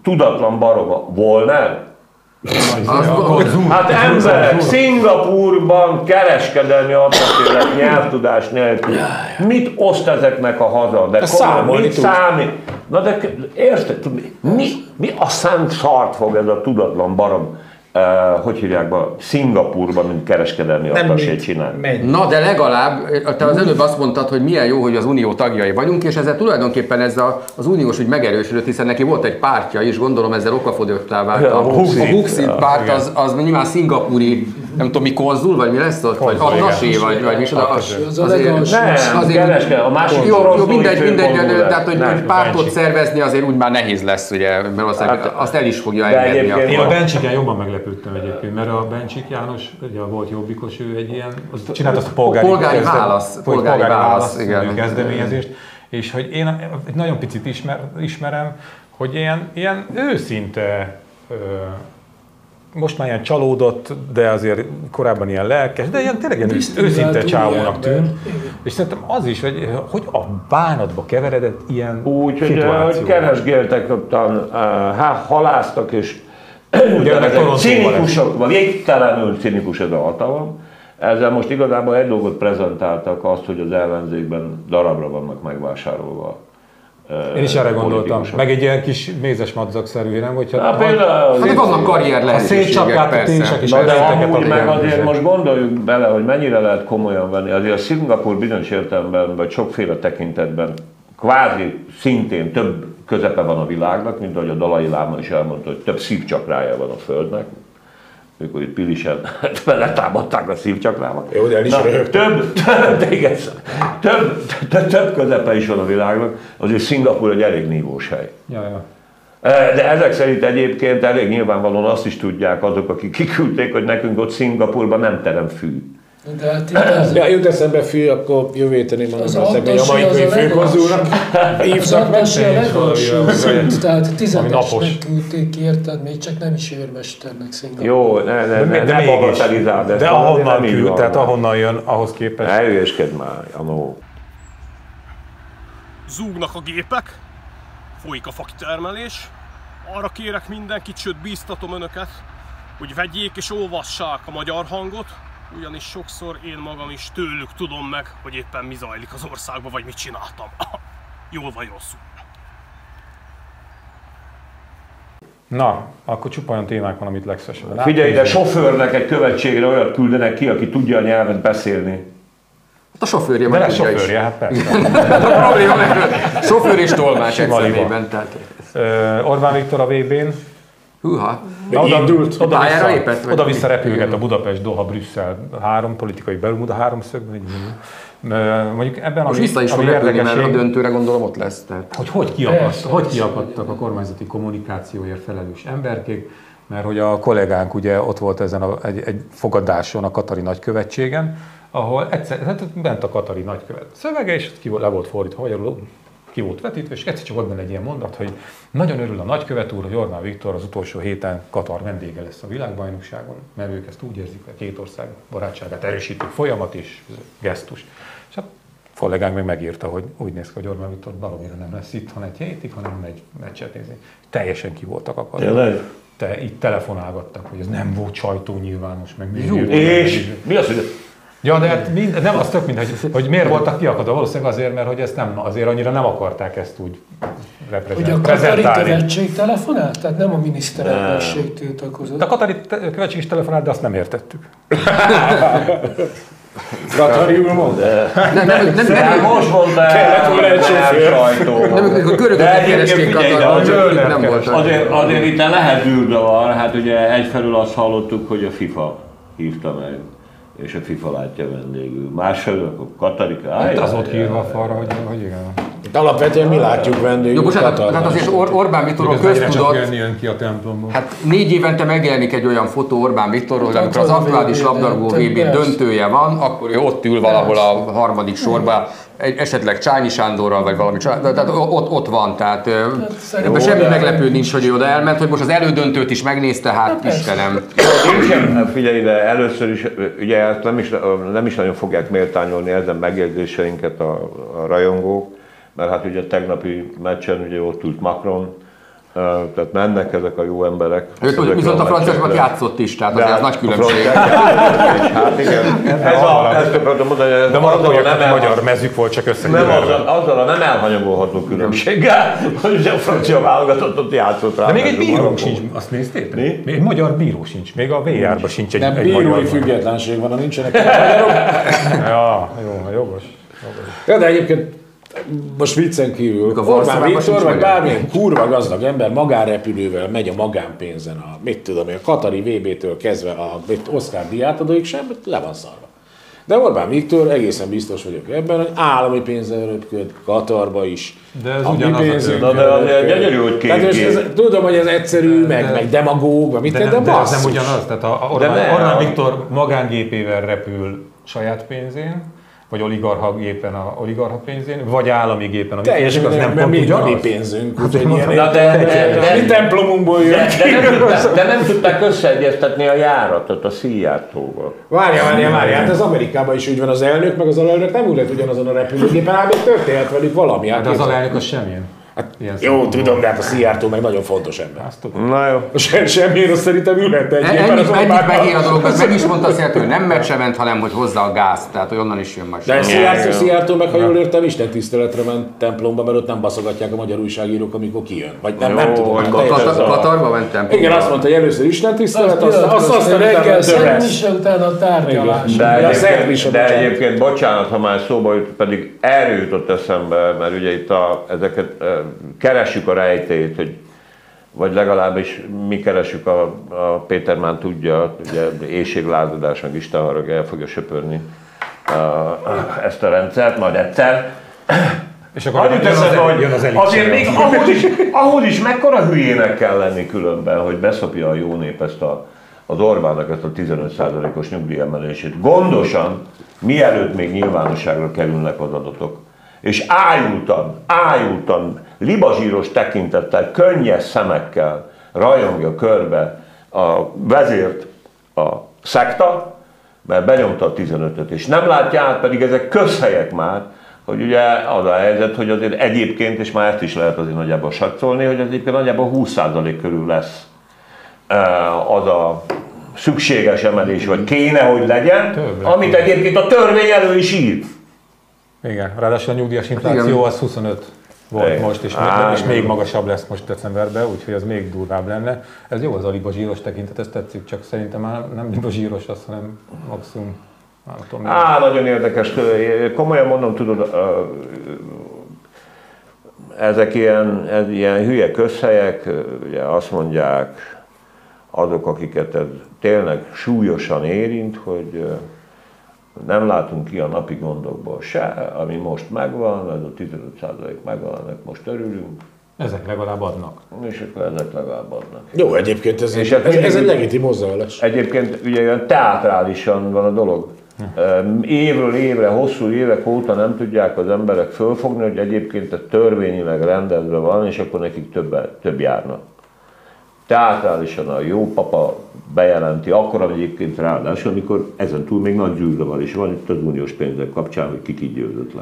tudatlan baroba, Völner? Hát emberek Szingapúrban kereskedelmi alapvetőleg nyelvtudás nélkül. Mit oszt ezeknek a haza? De komoly, mit számít? Na de érted, mi, mi a szent szart fog ez a tudatlan barom? Uh, hogy hívják be, Szingapúrban, mint kereskedelmi attasét csinálni. Na de legalább, te az előbb azt mondtad, hogy milyen jó, hogy az unió tagjai vagyunk, és ezzel tulajdonképpen ez a, az uniós úgy megerősödött, hiszen neki volt egy pártja is, gondolom ezzel okafogyottá vált. A Huxit párt az, az nyilván szingapúri, nem tudom mi, konzul, vagy mi lesz ott? Konzul, vagy attasé, vagy, vagy micsoda? Az, az, az azért, nem, azért, kereskedelmi, a másik jó, jó, mindegy, mindegy, tehát hogy nem, pártot Bencsik szervezni azért úgy már nehéz lesz, ugye, mert aztán azt el is fogja engedni. Én a Bencsiken jobban meglepődtem egyébként, mert a Bencsik János, ugye volt jobbikos, ő egy ilyen, az csinált azt a polgári, polgári kezdem, válasz, polgári, polgári válasz, igen, kezdeményezést, és hogy én egy nagyon picit ismer, ismerem, hogy ilyen, ilyen őszinte, most már ilyen csalódott, de azért korábban ilyen lelkes, de ilyen tényleg ilyen őszinte csávónak tűnt. És szerintem az is, hogy, hogy a bánatba keveredett ilyen úgy, szituáció. Úgy, hogy keresgéltek, há, haláztak, és cinikusok, végtelenül cinikus ez a hatalom. Ezzel most igazából egy dolgot prezentáltak, azt, hogy az ellenzékben darabra vannak megvásárolva. Én is erre gondoltam, meg egy ilyen kis mézes madzagszerűen, hogyha... Hát vannak karrier lehetőségek, persze. Na de amúgy meg azért most gondoljuk bele, hogy mennyire lehet komolyan venni. Azért a Szingapúr bizonyos értelemben, vagy sokféle tekintetben kvázi szintén több közepe van a világnak, mint ahogy a Dalai Láma is elmondta, hogy több szívcsakrája van a Földnek. Mikor itt Pilisen letámadták a szívcsakrámat. Jó, de el is több, több, több közepe is van a világnak, azért Szingapúr egy elég nívós hely. Jaja. De ezek szerint egyébként elég nyilvánvalóan azt is tudják azok, akik kiküldték, hogy nekünk ott Szingapúrban nem terem fű. De hát itt ja, jut eszembe fű, akkor jövő héten van az, az, az, az, az a mai főkozulnak. Hívszak meg se is. Tehát tizenötösnek küldték ki, érted? Még csak nem is őrmesternek Szingapúr. Jó, ne, ne, ne, de bagatelizáld ezt. De ahonnan küld, tehát ahonnan jön, ahhoz képest. Elhülyeskedj már, Janó. Zúgnak a gépek, folyik a fakitermelés. Arra kérek mindenkit, sőt bíztatom önöket, hogy vegyék és olvassák a Magyar Hangot. Ugyanis sokszor én magam is tőlük tudom meg, hogy éppen mi zajlik az országban, vagy mit csináltam. Jól vagy rosszul. Na, akkor csupa olyan témák van, amit legszesebben. Figyelj, de sofőrnek egy követségre olyat küldenek ki, aki tudja a nyelvet beszélni. A sofőrje már tudja is. Sofőrje, hát persze. A probléma meg, sofőr és tolmács egy személyben. Orbán Viktor a vé bén. Húha. Oda-vissza repülget a Budapest-Doha-Brüsszel három politikai Bermuda háromszögben. Mondjuk ebben most vissza is fog repülni, mert a döntőre gondolom ott lesz. Tehát. Hogy hogy, kiakadt, hogy kiakadtak a kormányzati kommunikációért felelős emberkék, mert hogy a kollégánk ugye ott volt ezen a, egy, egy fogadáson a katari nagykövetségen, ahol egyszer, hát bent a katari nagykövet szövege, és ki volt, le volt fordítva magyarul. Ki volt vetítve, és egyszer csak volt benne egy ilyen mondat, hogy nagyon örül a nagykövet úr, hogy Orbán Viktor az utolsó héten Katar vendége lesz a világbajnokságon, mert ők ezt úgy érzik, hogy a két ország barátságát erősítő folyamat és gesztus. És a kollégánk még megírta, hogy úgy néz ki, hogy Orbán Viktor valamire nem lesz itt, hanem egy hétig, hanem megy meccset nézni. Teljesen ki voltak akarva. Te itt telefonálgattak, hogy ez nem volt sajtónyilvános, meg mi. És mi az, hogy... Ja, de hát mind, nem az tök mindegy, hogy, hogy miért voltak kiakadva, valószínűleg azért, mert hogy ezt nem, azért annyira nem akarták ezt úgy reprezentálni. Ugye a katari követség telefonált? Tehát nem a miniszterelnökség tiltakozott. De a katari követség is telefonált, de azt nem értettük. Ratáriumon? Nem, nem, nem. Szerintem most mondta el, nem, amikor görögöket keresték Katarban, nem volt. Azért itt lehet bűrbe van, hát ugye egyfelől azt hallottuk, hogy a FIFA hívta meg, és a FIFA látja vendégül. Másfelől, akkor Katarika állja. Itt az ott hírva a falra, hogy igen. Itt alapvetően mi látjuk vendégül. No, bocsánat, hát azért Orbán Viktorról köztudott. Hát négy évente megjelenik egy olyan fotó Orbán Viktorról, amikor az aktuális labdarúgó vé bén döntője van, akkor ő ott ül valahol a harmadik sorban, esetleg Csányi Sándorral, vagy valami, tehát ott, ott van, tehát ebben semmi meglepő nincs, hogy ő oda elment, hogy most az elődöntőt is megnézte, hát Istenem. Figyelj ide, először is, ugye nem is, nem is nagyon fogják méltányolni ezen megjegyzéseinket a, a rajongók, mert hát ugye a tegnapi meccsen ugye ott ült Macron, tehát mennek ezek a jó emberek. Őt viszont a franciákat játszott is, tehát azért ez nagy különbség. Hát igen, ezt akartam mondani, ez a magyar mezük volt, csak összekötve. Azzal a nem elhanyagolható különbséggel, hogy a francia válogatottot játszott rá. De még egy bíró sincs, azt néztétek? Még egy magyar bíró sincs, még a vé er-ben sincs egy magyar. De bírói függetlenség van, nincsenek a magyarok. Ja, jó, jogos. De egyébként most viccen kívül, Orbán Viktor, vagy bármilyen kurva gazdag ember magánrepülővel megy a magánpénzen, a, mit tudom én, a katari vé bé-től kezdve a Oscar díjátadóig sem, le van szarva. De Orbán Viktor, egészen biztos vagyok ebben, hogy állami pénzzel röpköd, Katarba is. De ez ugyanaz a tőle. De azért gyönyörű, hogy kék. Tudom, hogy ez egyszerű, meg demagóg, meg mit tenni, de basszus. De ez nem ugyanaz, tehát Orbán Viktor magángépével repül saját pénzén, vagy oligarha gépen a oligarha pénzén, vagy állami gépen a pénzén, az nem pont ugyanaz. Mi pénzünk, mi templomunkból jön. De nem tudták összeegyeztetni a járatot a Szijjártóval. Várja, várja, várja, hát az Amerikában is úgy van, az elnök, meg az alelnök nem úgy lett ugyanazon a repülőgépen, ám még történhet velük valami. De az alelnök az semmilyen. Hát, jó, tudom, de hát a Szijjártó meg nagyon fontos ember. Na jó. Se, semmiért azt szerintem ülhet egy éppen az Orbán. Ennyit megér a dolog, meg is mondta a Szijjártó, hogy nem meccse ment, hanem hogy hozzá a gáz, tehát hogy onnan is jön majd. De Szijjártó, Szijjártó meg, ha jól értem, Isten tiszteletre ment templomba, mert ott nem baszogatják a magyar újságírók, amikor kijön. Vagy nem, jó, nem tudom. Katarba ment templomba. Igen, azt mondta, hogy először Isten tisztelet, azt a reggel szentmise, utána a tárgyalás. De egyébként, bocsánat, ha már szóba jut, pedig erről jutott eszembe, mert ugye itt ezeket keressük a rejtélyt, hogy, vagy legalábbis mi keressük, a, a Péter már tudja, ugye éjséglázadás, meg Isten harag el fogja söpörni a, ezt a rendszert, majd egyszer. És akkor jön az, az, hogy jön az azért még ahhoz is, ahhoz is mekkora hülyének kell lenni különben, hogy beszopja a jó nép ezt a, az Orbánnak ezt a tizenöt százalékos nyugdíjemelését. Gondosan, mielőtt még nyilvánosságra kerülnek az adatok. És ájultan, ájultan, libazsíros tekintettel, könnyes szemekkel rajongja körbe a vezért a szekta, mert benyomta a tizenötöt, és nem látja át, pedig ezek közhelyek már, hogy ugye az a helyzet, hogy azért egyébként, és már ezt is lehet azért nagyjából satszolni, hogy egyébként nagyjából húsz százalék körül lesz az a szükséges emelés, vagy kéne, hogy legyen, amit egyébként a törvény elő is ír. Igen, ráadásul a nyugdíjas infláció az huszonöt volt é, most, és, á, még, és még magasabb lesz most decemberben, úgyhogy az még durvább lenne. Ez jó, az a libazsíros tekintet, ez tetszik, csak szerintem már nem libazsíros az, hanem maximum. Á, nagyon érdekes, komolyan mondom, tudod, ezek ilyen, ez ilyen hülye közhelyek, ugye azt mondják azok, akiket ez tényleg súlyosan érint, hogy nem látunk ki a napi gondokból se, ami most megvan, ez a tizenöt százalék megvan, ennek most örülünk. Ezek legalább adnak. És akkor ezek legalább adnak. Jó, egyébként ez, és ez, ez, ez egy legitim hozzáállás. Egyébként ugye olyan teátrálisan van a dolog. Hm. Évről évre, hosszú évek óta nem tudják az emberek fölfogni, hogy egyébként ez törvényileg rendezve van, és akkor nekik több, több járnak. Teátrálisan a jó papa bejelenti, akkor egyébként ráadásul, amikor ezen túl még nagy zűrzavar is van, itt az uniós pénzek kapcsán, hogy ki ki győzött le.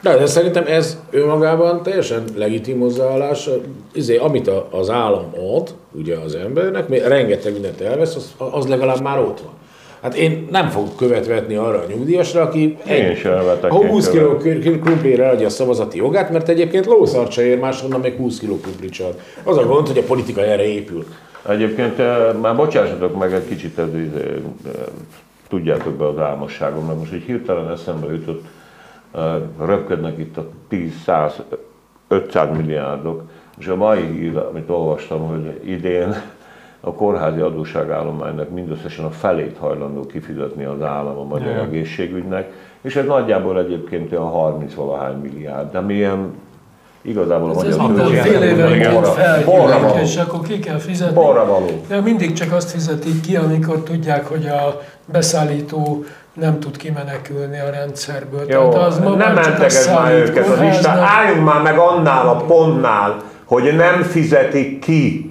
De, de szerintem ez önmagában teljesen legitim hozzáállás, izé, amit a, az állam ad, ugye az embernek, mert rengeteg mindent elvesz, az, az legalább már ott van. Hát én nem fogok követ vetni arra a nyugdíjasra, aki egy, húsz kiló krumplére adja a szavazati jogát, mert egyébként lószart se ér máshonnan még húsz kiló krumplit se ad. Az a gond, hogy a politika erre épül. Egyébként már bocsássatok meg, egy kicsit ez tudjátok be az álmosságomnak. Most egy hirtelen eszembe jutott, röpködnek itt a tíz, száz, ötszáz milliárdok, és a mai hír, amit olvastam, hogy idén a kórházi adósságállománynak mindösszesen a felét hajlandó kifizetni az állam a magyar yeah. egészségügynek, és ez nagyjából egyébként a harminc-valahány milliárd, de milyen igazából a ez magyar tőzsdén borravaló. És akkor ki kell fizetni. Borravaló. De mindig csak azt fizetik ki, amikor tudják, hogy a beszállító nem tud kimenekülni a rendszerből. Jó, az nem mentegesd már őket az Isten. Álljunk már meg annál a pontnál, hogy nem fizetik ki.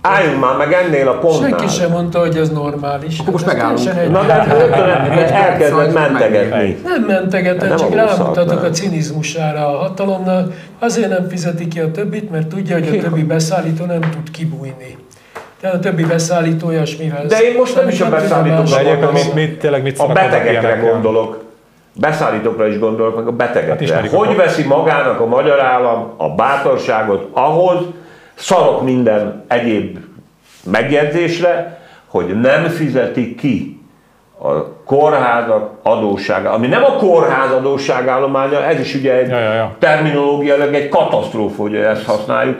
Álljunk már meg ennél a pontnál. Senki sem mondta, hogy ez normális. Akkor most megállunk. Na de ötlenet elkezdett mentegetni. Nem mentegetett, csak rámutatok a cinizmusára a hatalomnak. Azért nem fizeti ki a többit, mert tudja, hogy a többi beszállító nem tud kibújni. Tehát a többi beszállító olyasmire. De én most nem is a beszállítókra gondolok, a betegekre gondolok. Beszállítókra is gondolok, meg a betegekre. Hogy veszi magának a magyar állam a bátorságot ahhoz, szarok minden egyéb megjegyzésre, hogy nem fizeti ki a kórházak adóssága, ami nem a kórház adósságállománya, ez is ugye egy ja, ja, ja. terminológiailag egy katasztrófa, hogy ezt használjuk.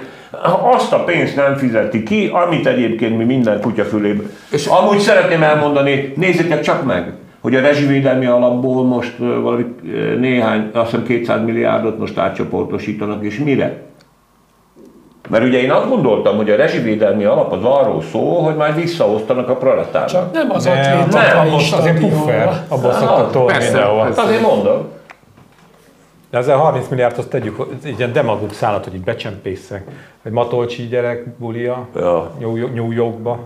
Azt a pénzt nem fizeti ki, amit egyébként mi minden kutyafülébe. És amúgy szeretném elmondani, nézzétek csak meg, hogy a rezsivédelmi alapból most valami néhány, azt hiszem kétszáz milliárdot most átcsoportosítanak, és mire? Mert ugye én azt gondoltam, hogy a rezsivédelmi alap az arról szól, hogy már visszaosztanak a proletárnak. Csak nem az atlétikai stadionra. Abba szoktak tolni mindenhova. Azért mondom. De ezzel harminc milliárdhoz tegyük, egy ilyen demagóg szállat, hogy így becsempészek. Egy matolcsi gyerek bulia ja. New Yorkba.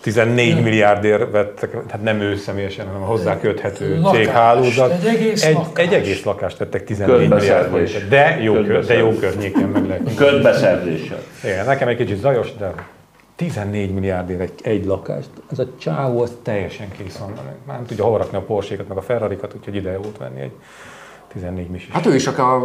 tizennégy nem. milliárdért vettek, hát nem ő személyesen, hanem a hozzáköthető céghálózat. Egy egész, egy, egy egész lakást vettek tizennégy milliárdért. De jó, kör, de jó környéken meg lehet. Ködbeszerzéssel. Igen, nekem egy kicsit zajos, de tizennégy milliárdért egy, egy lakást. Ez a csávó az teljesen kész van. Már nem tudja hova rakni a Porsche-kat, meg a Ferrari-kat, úgyhogy ide jót venni egy tizennégy misis. Hát ő is csak a,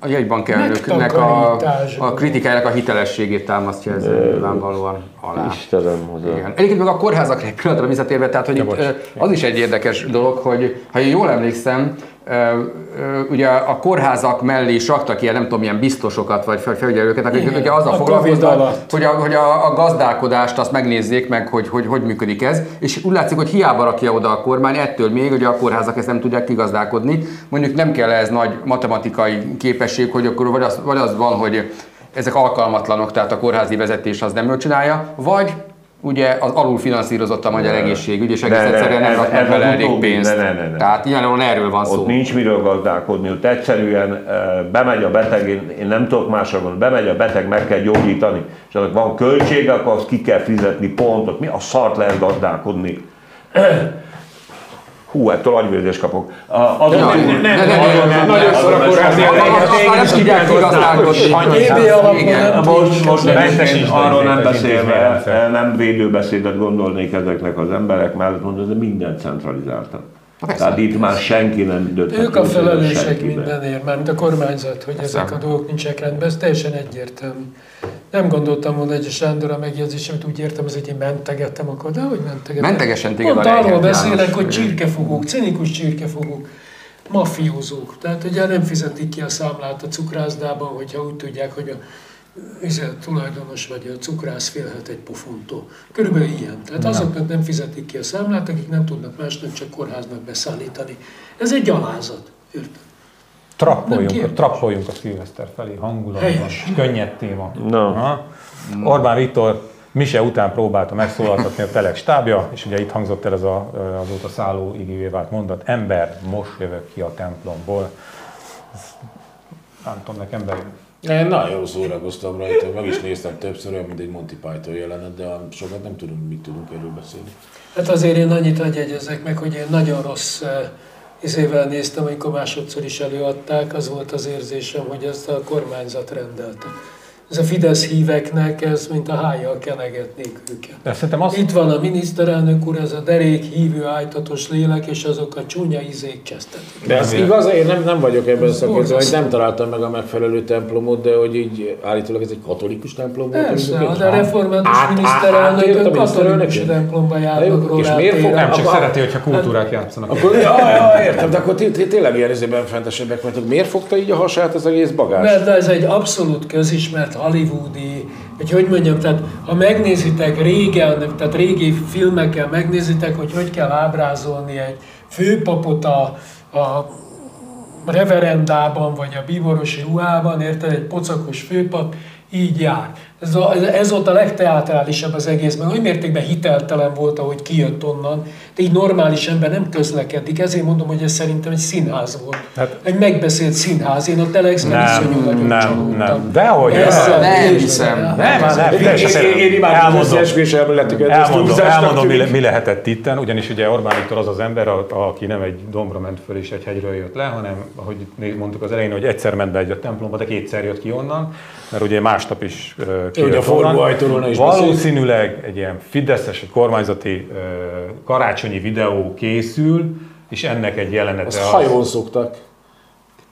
a jegybankelnöknek a, a kritikájának a hitelességét támasztja ezzel nyilvánvalóan alá. Istenem hozzá. Igen. Egyébként meg a kórházakra egy pillanatra visszatérve, tehát hogy itt, az is egy érdekes dolog, hogy ha én jól emlékszem, ugye a kórházak mellé is raktak ilyen, nem tudom, ilyen biztosokat, vagy felügyelőket, akik ugye azzal foglalkoznak, hogy, a, hogy a, a gazdálkodást azt megnézzék meg, hogy, hogy hogy működik ez, és úgy látszik, hogy hiába rakja oda a kormány, ettől még, hogy a kórházak ezt nem tudják kigazdálkodni. Mondjuk nem kell ez nagy matematikai képesség, hogy akkor vagy az, vagy az van, hogy ezek alkalmatlanok, tehát a kórházi vezetés az nem ő csinálja, vagy ugye az alulfinanszírozott a magyar egészségügy, és egész egyszerűen nem raknak bele elég pénzt. Ne, ne, ne. Tehát nyilvánvalóan erről van ott szó. Ott nincs miről gazdálkodni, ott egyszerűen bemegy a beteg, én, én nem tudok másra gondolni, bemegy a beteg, meg kell gyógyítani, és annak van költsége, akkor azt ki kell fizetni, pontot, mi a szart lehet gazdálkodni. Hú, ettől agyvérzést kapok. Azon nem, nagyon szor a kórházi egészségügy. Most arról nem beszélve, nem védőbeszédet gondolnék ezeknek az emberek mellett, mondom, de mindent centralizáltak. Tehát itt már senki nem dönthet. Ők a felelősek mindenért, mármint a kormányzat, hogy ezek a dolgok nincsenek rendben, ez teljesen egyértelmű. Nem gondoltam volna, hogy a Sándor a megjegyzés, amit úgy értem, hogy én mentegettem akkor, de hogy mentegettem. Mentegesen téged pont a arról Reichert beszélek, János. Hogy csirkefogók, cinikus csirkefogók, mafiózók. Tehát ugye nem fizetik ki a számlát a cukrászdában, hogyha úgy tudják, hogy a üzlettulajdonos vagy a cukrász félhet egy pofontól. Körülbelül ilyen. Tehát azoknak nem fizetik ki a számlát, akik nem tudnak másnak csak kórháznak beszállítani. Ez egy gyalázat. Érted? Trappoljunk, trappoljunk a szilveszter felé hangulatban, könnyed téma. No. No. Orbán Viktor mise után próbálta megszólaltatni a Telek stábja, és ugye itt hangzott el ez a, azóta szálló igévé vált mondat, ember, most jövök ki a templomból. Ezt, nem tudom, nekem belül. Én nagyon szórakoztam rajta, meg is néztem többször, olyan, mint egy Monty Python jelenet, de sokat nem tudom, mit tudunk erről beszélni. Hát azért én annyit hagyjegyezzek meg, hogy én nagyon rossz izével néztem, amikor másodszor is előadták, az volt az érzésem, hogy ezt a kormányzat rendelte. ez a Fidesz híveknek, ez mint a hájjal kenegetnék őket. Azt... Itt van a miniszterelnök úr, ez a derék hívő ájtatos lélek, és azok a csúnya izék csesztetik. De ez igaz, én nem, nem vagyok ebben szakítva, hogy nem találtam meg a megfelelő templomot, de hogy így állítólag ez egy katolikus templom volt. Persze, de a református miniszterelnök katolikus templomba járnak róla. És miért fog? Nem, csak szereti, hogyha kultúrák játszanak. Értem, de akkor tényleg ilyen izében fentesebbek vagytok. Miért fogta így a hasát az egész bagás? Mert ez egy abszolút közismert hollywoodi, hogy hogy mondjam, tehát ha megnézitek régen, tehát régi filmekkel megnézitek, hogy hogy kell ábrázolni egy főpapot a, a reverendában, vagy a bíborosi ruhában, érted, egy pocakos főpap így jár. Ez, a, ez volt a legteátrálisabb az egészben, olyan mértékben hiteltelen volt, ahogy kijött onnan, de így normális ember nem közlekedik, ezért mondom, hogy ez szerintem egy színház volt. Hát, egy megbeszélt színház, én a Telexben iszonyú nagyon csalódtam. Nem, dehogy, nem hiszem. Nem, én imádom az esküvés elméleteket. Elmondom, mi lehetett itten, ugyanis ugye Orbán Viktor az az ember, aki nem egy dombra ment föl és egy hegyről jött le, hanem ahogy mondtuk az elején, hogy egyszer ment be egy templomba, de kétszer jött ki onnan, mert ugye másnap is Én a forgóajtóról is valószínűleg beszél. Egy ilyen fideszes, egy kormányzati uh, karácsonyi videó készül, és ennek egy jelenete az... Azt hajón szoktak.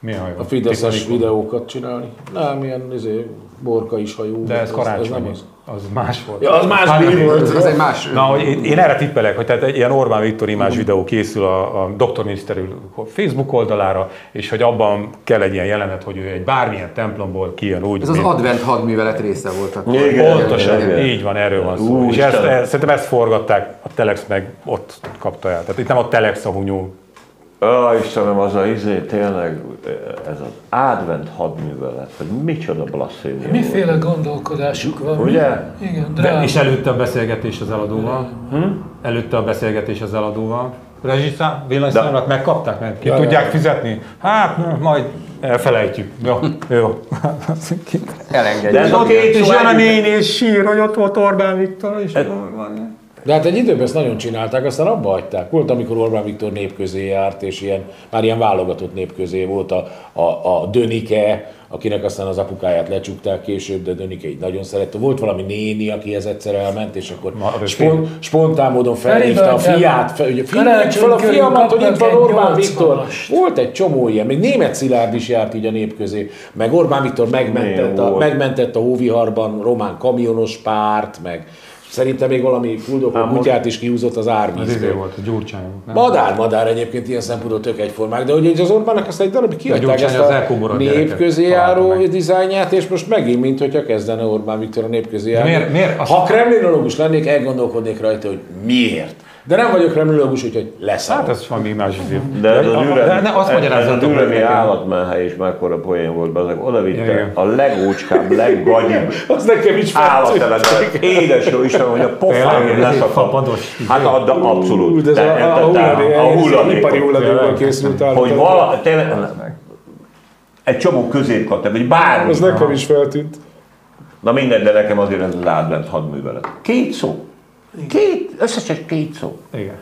Mi hajón? A fideszes Tipanikon. Videókat csinálni. Nem, ilyen izé, borka is hajó. De ez karácsonyi. Az, az, az más volt. Ja, az más hát, volt. Ez egy más. Na, hogy én, én erre tippelek, hogy tehát egy ilyen Orbán Viktor imázs uh-huh. videó készül a, a doktor miniszter Facebook oldalára, és hogy abban kell egy ilyen jelenet, hogy ő egy bármilyen templomból kijön úgy. Ez mint... az advent hadművelet része volt akkor. Pontosan, így van, erről van szó. Ú, és ezt, ezt, szerintem ezt forgatták, a Telex meg ott kapta el. Tehát itt nem a Telex a hunyó. Ó, Istenem, az a izé, tényleg ez az advent hadművelet, hogy micsoda blasfémia. Miféle gondolkodásuk van. Ugye? Igen, de, és előtte a beszélgetés az eladóval. Hm? Előtte a beszélgetés az eladóval. Rezsiszám, villanyszámlát megkapták? Meg ki tudják fizetni? Hát, majd elfelejtjük. Jó, jó. Elengedjük. De ez a két is jön és sír, hogy ott volt Orbán Viktor és van. De hát egy időben ezt nagyon csinálták, aztán abba hagyták. Volt, amikor Orbán Viktor népközé járt, és ilyen, már ilyen válogatott népközé volt a, a, a Dönike, akinek aztán az apukáját lecsukták később, de Dönike így nagyon szerette. Volt valami néni, akihez egyszer elment, és akkor spon, spontán módon felhívta a fiát, fel, fel a fiamat, hogy itt van Orbán Viktor. Volt egy csomó ilyen, még Németh Szilárd is járt így a népközé, meg Orbán Viktor megmentett a, megmentett a hóviharban román kamionos párt, meg szerintem még valami kuldokó kutyát is kihúzott az árvízből. Ez volt, a Gyurcsány. Madár-madár egyébként ilyen szempontból tök egyformák, de ugye az Orbánnak aztán egy darabig kiadták ezt a népközéjáró dizájnját, és most megint, mintha kezdene Orbán Viktor a népközéjáró. Miért, miért? Ha kremlinológus lennék, elgondolkodnék rajta, hogy miért. De nem vagyok kremlinológus, úgyhogy lesz. Hát ez van még másik. De ez a gyűlömi állatmenhely is mekkora poén volt be, oda vitte a legócskább, leggagyibb állatemet. Édesről is hogy a pofán leszakad. Hát de abszolút. De a hulladékból készült állat. Hogy vala, tényleg egy csomó középkategória, vagy bármi. Az nekem is feltűnt. Na mindegy, de nekem azért ez az advent hadművelet. Két szó. Két, összesen két szó. Igen.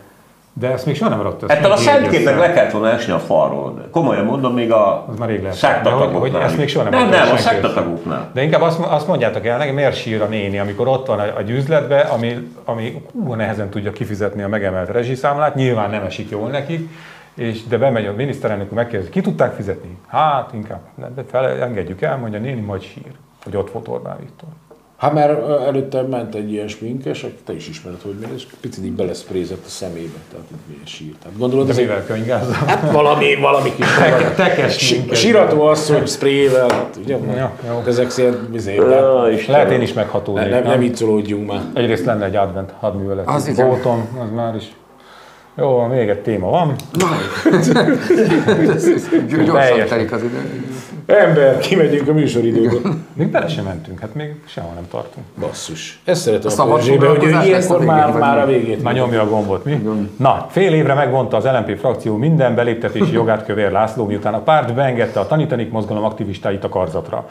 De ezt még soha nem adott össze. Ettől a szentképnek le kellett volna esni a falról. Komolyan mondom, még a szektatagoknál. Ezt még soha nem adott össze. Nem, nem, a szektatagoknál. De inkább azt, azt mondjátok el nekem, miért sír a néni, amikor ott van a, a gyűzletbe, ami, ami hú, nehezen tudja kifizetni a megemelt rezsiszámlát, nyilván nem esik jól nekik, és de bemegy a miniszterelnök, megkérdezi, ki tudták fizetni? Hát inkább, de fel, engedjük el, mondja a néni, majd sír, hogy ott volt Orbán Viktor. Hát már előtte ment egy ilyen sminkes, aki te is ismered, hogy miért, és picit így beleszprézett a szemébe, tehát itt miért sírt. Hát gondolod, de mivel könygázzal? Hát valami, valami kis Teke, tekes sminkes. Sírató az, hogy sprével, hát, ugye? Ja, ezek szépen bizépen. Lehet én is meghatódnék. Ne, nem, nem így szólódjunk már. Egyrészt lenne egy advent hadművelet. Az Bótom, az már is. Jó, még egy téma van. Gyorsan telik az idő. Ember, kimegyünk a műsoridőbe. Még bele sem mentünk, hát még sehol nem tartunk. Basszus. Ezt szeretem a, a pénzsébe, hogy ilyenkor már, már a végét. Már nyomja a gombot, mi? Nyom. Na, fél évre megvonta az el em pé frakció minden beléptetési jogát Kövér László, miután a párt beengedte a Tanítanik mozgalom aktivistáit a karzatra.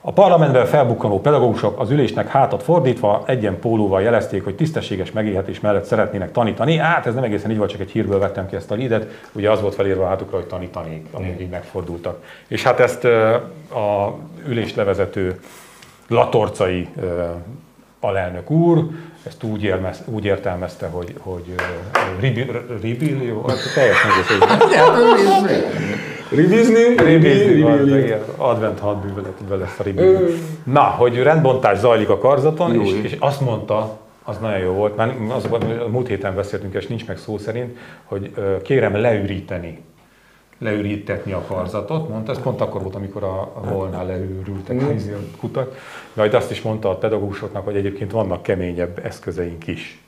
A parlamentben felbukkanó pedagógusok az ülésnek hátat fordítva egyen pólóval jelezték, hogy tisztességes megélhetés mellett szeretnének tanítani. Hát ez nem egészen így volt, csak egy hírből vettem ki ezt a leadet. Ugye az volt felírva a hátukra, hogy tanítanék, amíg így megfordultak. És hát ezt a ülést levezető Latorcai alelnök úr ezt úgy, érmez, úgy értelmezte, hogy, hogy ribillió, teljesen Ribizni, ribizni, advent hat bűvöletből lesz a ribizni. Na, hogy rendbontás zajlik a karzaton, és, és azt mondta, az nagyon jó volt, már azokat a múlt héten beszéltünk, és nincs meg szó szerint, hogy kérem leüríteni, leürítetni a karzatot, mondta, ez pont akkor volt, amikor a volna leürültek a kutak. Majd azt is mondta a pedagógusoknak, hogy egyébként vannak keményebb eszközeink is.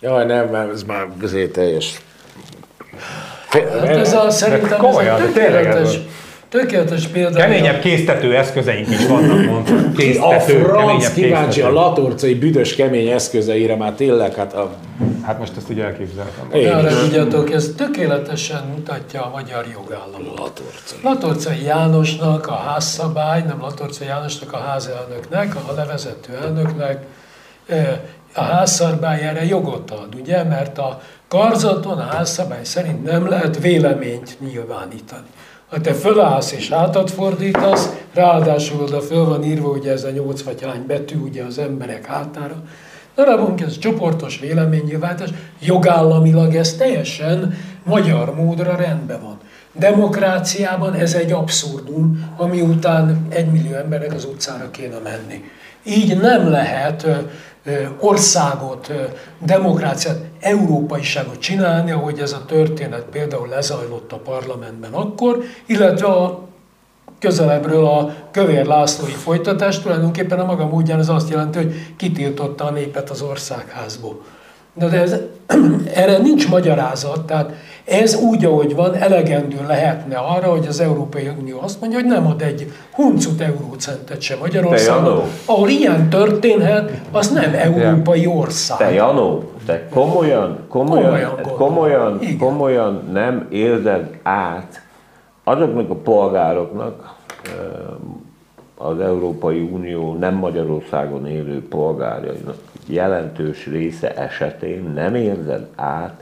Jaj, nem, ez már azért teljes. Hát ez a, szerintem komolyan, ez a tökéletes, tökéletes példa. Keményebb késztető eszközeink is vannak, mondtam. Késztető, a franc kíváncsi a Latorcai büdös kemény eszközeire már tényleg, hát a... Hát most ezt így elképzeltem. Arra tudjátok, ez tökéletesen mutatja a magyar jogállamot. Latorcai. Latorcai Jánosnak a házszabály, nem Latorcai Jánosnak a házelnöknek, a levezető elnöknek a házszabály erre jogot ad, ugye, mert a karzaton a házszabály szerint nem lehet véleményt nyilvánítani. Ha te fölállsz és hátat fordítasz, ráadásul oda föl van írva, ugye ez a nyolc vagy hány betű, ugye az emberek hátára, darabunk ez csoportos véleménynyilvánítás, jogállamilag ez teljesen magyar módra rendben van. Demokráciában ez egy abszurdum, ami után egymillió embernek az utcára kéne menni. Így nem lehet országot, demokráciát, európaiságot csinálni, ahogy ez a történet például lezajlott a parlamentben akkor, illetve a közelebbről a Kövér Lászlói folytatás tulajdonképpen a maga módján ez azt jelenti, hogy kitiltotta a népet az országházból. De ez, erre nincs magyarázat, tehát ez úgy, ahogy van, elegendő lehetne arra, hogy az Európai Unió azt mondja, hogy nem ad egy huncut eurócentet se Magyarországon. Ahol ilyen történhet, az nem európai ország. Te Janó, te komolyan, komolyan, komolyan, komolyan, komolyan, komolyan nem érzed át azoknak a polgároknak, az Európai Unió nem Magyarországon élő polgárainak jelentős része esetén nem érzed át,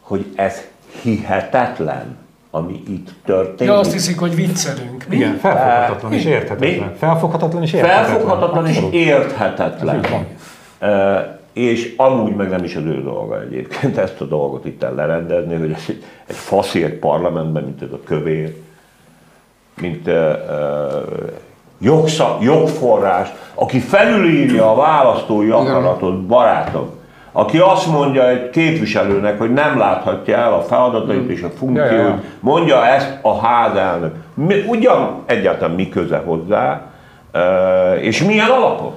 hogy ez hihetetlen, ami itt történik. Ja, azt hiszik, hogy viccelünk. Igen, felfoghatatlan és érthetetlen. Felfoghatatlan és érthetetlen. Felfoghatatlan és érthetetlen. És amúgy meg nem is az ő dolga egyébként ezt a dolgot itt ellenrendezni, hogy egy, egy faszért parlamentben, mint ez a Kövér, mint uh, uh, jogszak, jogforrás, aki felülírja a választói akaratot, barátom, aki azt mondja egy képviselőnek, hogy nem láthatja el a feladatait mm. és a funkcióit, ja, ja. mondja ezt a házelnök. Mi, ugyan egyáltalán mi köze hozzá, uh, és milyen alapon?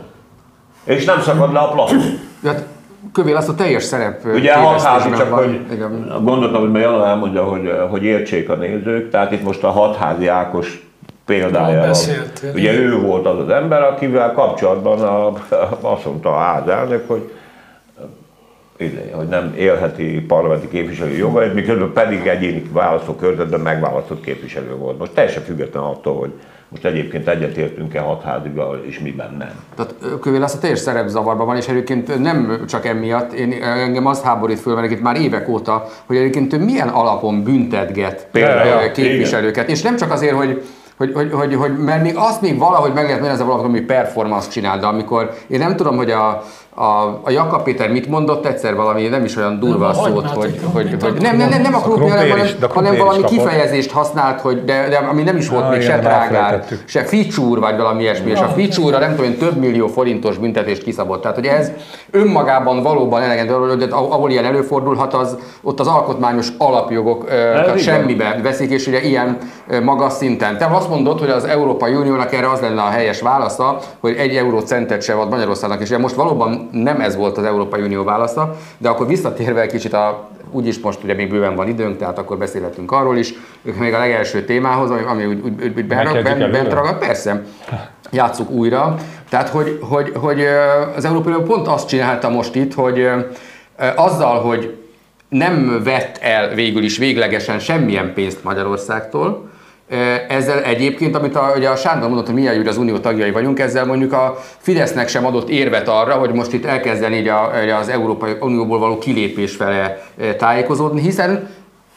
És nem szakad le a plafon. Hát Kövér László teljes szerep. Ugye hatházi, csak van. Hogy gondoltam, hogy majd Jana elmondja, hogy, hogy értsék a nézők, tehát itt most a Hatházi Ákos példája. Ugye ő volt az az ember, akivel kapcsolatban a, azt mondta a házelnök, hogy, hogy nem élheti parlamenti képviselő jogait, miközben pedig egyéni választókörzetben megválasztott képviselő volt. Most teljesen független attól, hogy most egyébként egyetértünk-e Hatházival, és miben nem. Tehát Kövér László teljes szerepzavarban van, és egyébként nem csak emiatt, én, engem azt háborít föl, mert itt már évek óta, hogy egyébként milyen alapon büntetget például képviselőket. Igen. És nem csak azért, hogy Hogy, hogy, hogy, hogy, mert még azt még valahogy meg lehet nevezni valamit, ami performance csinál, de amikor én nem tudom, hogy a, a, a Jakab Péter mit mondott egyszer valami, nem is olyan durva a szót, hogy, hogy, hogy nem, nem, nem, nem a klubni, hanem, hanem valami kifejezést használt, hogy, de, de ami nem is volt ah, még se trágár, se ficsúr, vagy valami ilyesmi, és a ficsúrra nem tudom én több millió forintos büntetést kiszabott. Tehát, hogy ez önmagában valóban elegendő, de ahol ilyen előfordulhat, az, ott az alkotmányos alapjogokat semmibe veszik, és ugye ilyen magas szinten. Te azt mondod, hogy az Európai Uniónak erre az lenne a helyes válasza, hogy egy eurócentet se ad Magyarországnak, és most valóban nem ez volt az Európai Unió válasza, de akkor visszatérve egy kicsit, a, úgyis most ugye még bőven van időnk, tehát akkor beszélhetünk arról is, még a legelső témához, ami, ami úgy, úgy, úgy bent, bent, bent ragad, persze, játsszuk újra. Tehát, hogy, hogy, hogy az Európai Unió pont azt csinálta most itt, hogy azzal, hogy nem vett el végül is véglegesen semmilyen pénzt Magyarországtól, ezzel egyébként, amit a, ugye a Sándor mondott, hogy mindjárt az unió tagjai vagyunk, ezzel mondjuk a Fidesznek sem adott érvet arra, hogy most itt elkezdeni így a, az Európai Unióból való kilépés fele tájékozódni, hiszen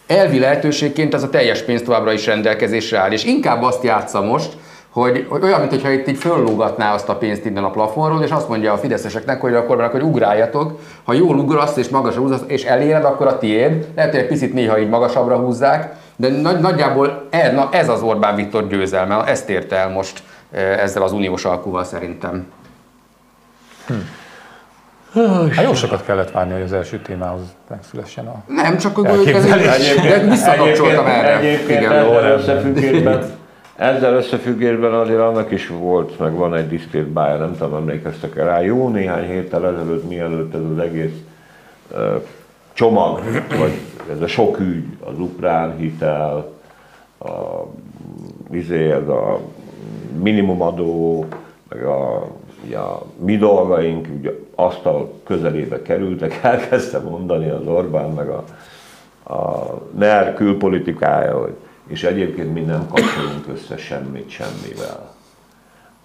elvi lehetőségként az a teljes pénz továbbra is rendelkezésre áll. És inkább azt játsza most, hogy, hogy olyan, mintha itt így föllógatná azt a pénzt innen a plafonról, és azt mondja a fideszeseknek, hogy akkor már, hogy ugráljatok, ha jól ugrasz és magasra húzasz, és eléred, akkor a tiéd, lehet, hogy egy picit néha így magasabbra húzzák, de nagy, nagyjából ez, na ez az Orbán Viktor győzelme, ezt érte el most ezzel az uniós alkúval szerintem. Hm. Hát jó sokat kellett várni, hogy az első témához megszülessen a... Nem, csak hogy ez egy... Visszakapcsoltam erre. Egyébként igen, ezzel, nem, összefüggésben, nem. ezzel összefüggésben azért annak is volt, meg van egy diszkrét bája, nem tudom, emlékeztek rá. Jó néhány héttel ezelőtt, mielőtt ez az egész uh, csomag, vagy ez a sok ügy, az ukrán hitel, a, izé, ez a minimumadó, meg a... Ja, mi dolgaink ugye asztal közelébe kerültek, elkezdte mondani az Orbán meg a, a NER külpolitikája, hogy, és egyébként mi nem kapcsolunk össze semmit semmivel.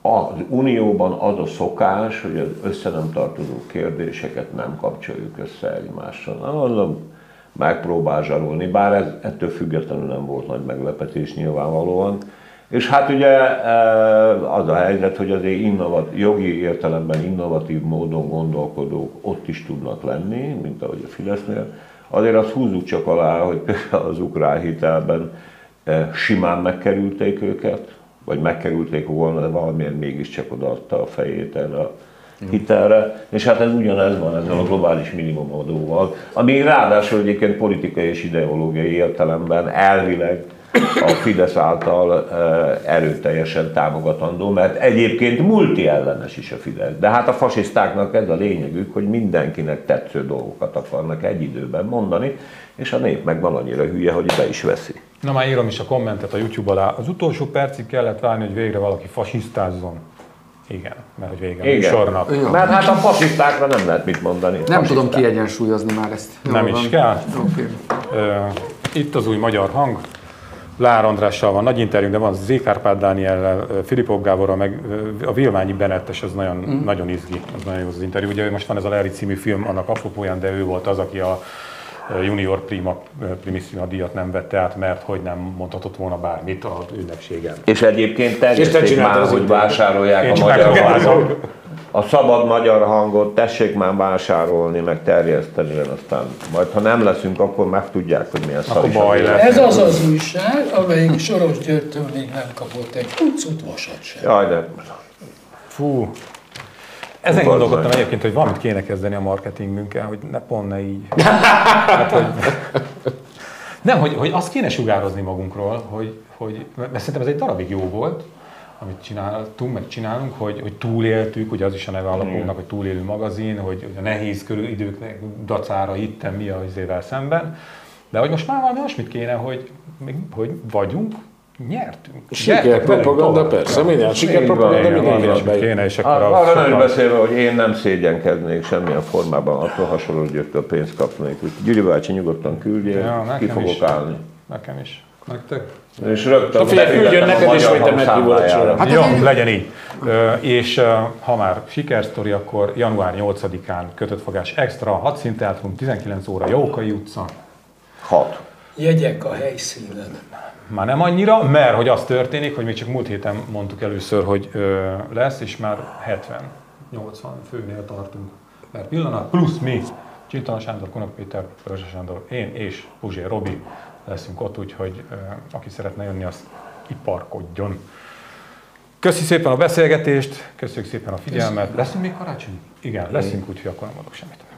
Az Unióban az a szokás, hogy az össze nem tartozó kérdéseket nem kapcsoljuk össze egymással. Na, mondom, megpróbál zsarolni, bár ez ettől függetlenül nem volt nagy meglepetés nyilvánvalóan. És hát ugye az a helyzet, hogy azért innovat, jogi értelemben innovatív módon gondolkodók ott is tudnak lenni, mint ahogy a Fidesznél. Azért azt húzzuk csak alá, hogy például az ukrán hitelben simán megkerülték őket, vagy megkerülték volna, de valamiért mégiscsak odaadta a fejét erre a hitelre. És hát ez ugyanez van ezzel a globális minimumadóval, ami ráadásul egyébként politikai és ideológiai értelemben elvileg a Fidesz által erőteljesen támogatandó, mert egyébként multiellenes is a Fidesz. De hát a fasisztáknak ez a lényegük, hogy mindenkinek tetsző dolgokat akarnak egy időben mondani, és a nép meg van annyira hülye, hogy be is veszi. Na már írom is a kommentet a YouTube alá. Az utolsó percig kellett várni, hogy végre valaki fasisztázzon. Igen, mert hogy végre a sornak. Jó. Mert hát a fasisztákra nem lehet mit mondani. Nem fasiszták. Tudom kiegyensúlyozni már ezt. Jó, nem van. Is kell. Okay. Itt az új Magyar Hang. Lár Andrással van nagy interjúnk, de van Zé Kárpát Dániellel, Filipov Gáborral, meg a Vilmányi Benettes, az nagyon, mm. nagyon izgi, az nagyon jó az interjú. Ugye most van ez a Larry című film, annak apropóján, de ő volt az, aki a Junior Prima, Primissima díjat nem vette át, mert hogy nem mondhatott volna bármit az ünnepségen. És egyébként terjeszték már, az hogy vásárolják én a Magyar Hangot. A szabad Magyar Hangot tessék már vásárolni, meg terjeszteni, aztán majd ha nem leszünk, akkor meg tudják, hogy milyen szar is baj lesz. Ez az az újság, amelyik Soros Györgytől még nem kapott egy pucot vasat sem. Jaj, de... Fú... Ezen gondolkodtam egyébként, hogy valamit kéne kezdeni a marketingünkkel, hogy ne pont ne így. Hát, hogy... Nem, hogy, hogy azt kéne sugározni magunkról, hogy, hogy... mert szerintem ez egy darabig jó volt, amit csináltunk, meg csinálunk, hogy, hogy túléltük, ugye az is a neve alapoknak, hogy túlélő magazin, hogy, hogy a nehéz körül időknek dacára hittem mi az évvel szemben, de hogy most már valami olyasmit kéne, hogy, hogy vagyunk, nyertünk. Sikerpropaganda, persze, minden sikerpropaganda, minden kéne, és akkor arra nem beszélve, hogy én nem szégyenkeznék semmilyen formában, attól hasonló gyöktől pénzt kapnék. Gyuri bácsi, nyugodtan küldjél, ki fogok állni. Nekem is. Nektek? És rögtön küldjön neked is, hogy te megnyugodtál. Hát jó, legyen így. És ha már sikersztori, akkor január nyolcadikán Kötöttfogás extra, hat színteátrum, tizenkilenc óra, Jókai utca. hat. Jegyek a helyszínen. Már nem annyira, mert hogy az történik, hogy még csak múlt héten mondtuk először, hogy lesz, és már hetven-nyolcvan főnél tartunk per pillanat, plusz mi, Csintalan Sándor, Konok Péter, Farkas Sándor, én és Puzsér Robi leszünk ott, úgyhogy aki szeretne jönni, az iparkodjon. Köszi szépen a beszélgetést, köszönjük szépen a figyelmet. Leszünk még karácsony? Igen, leszünk, úgyhogy akkor nem adok semmit.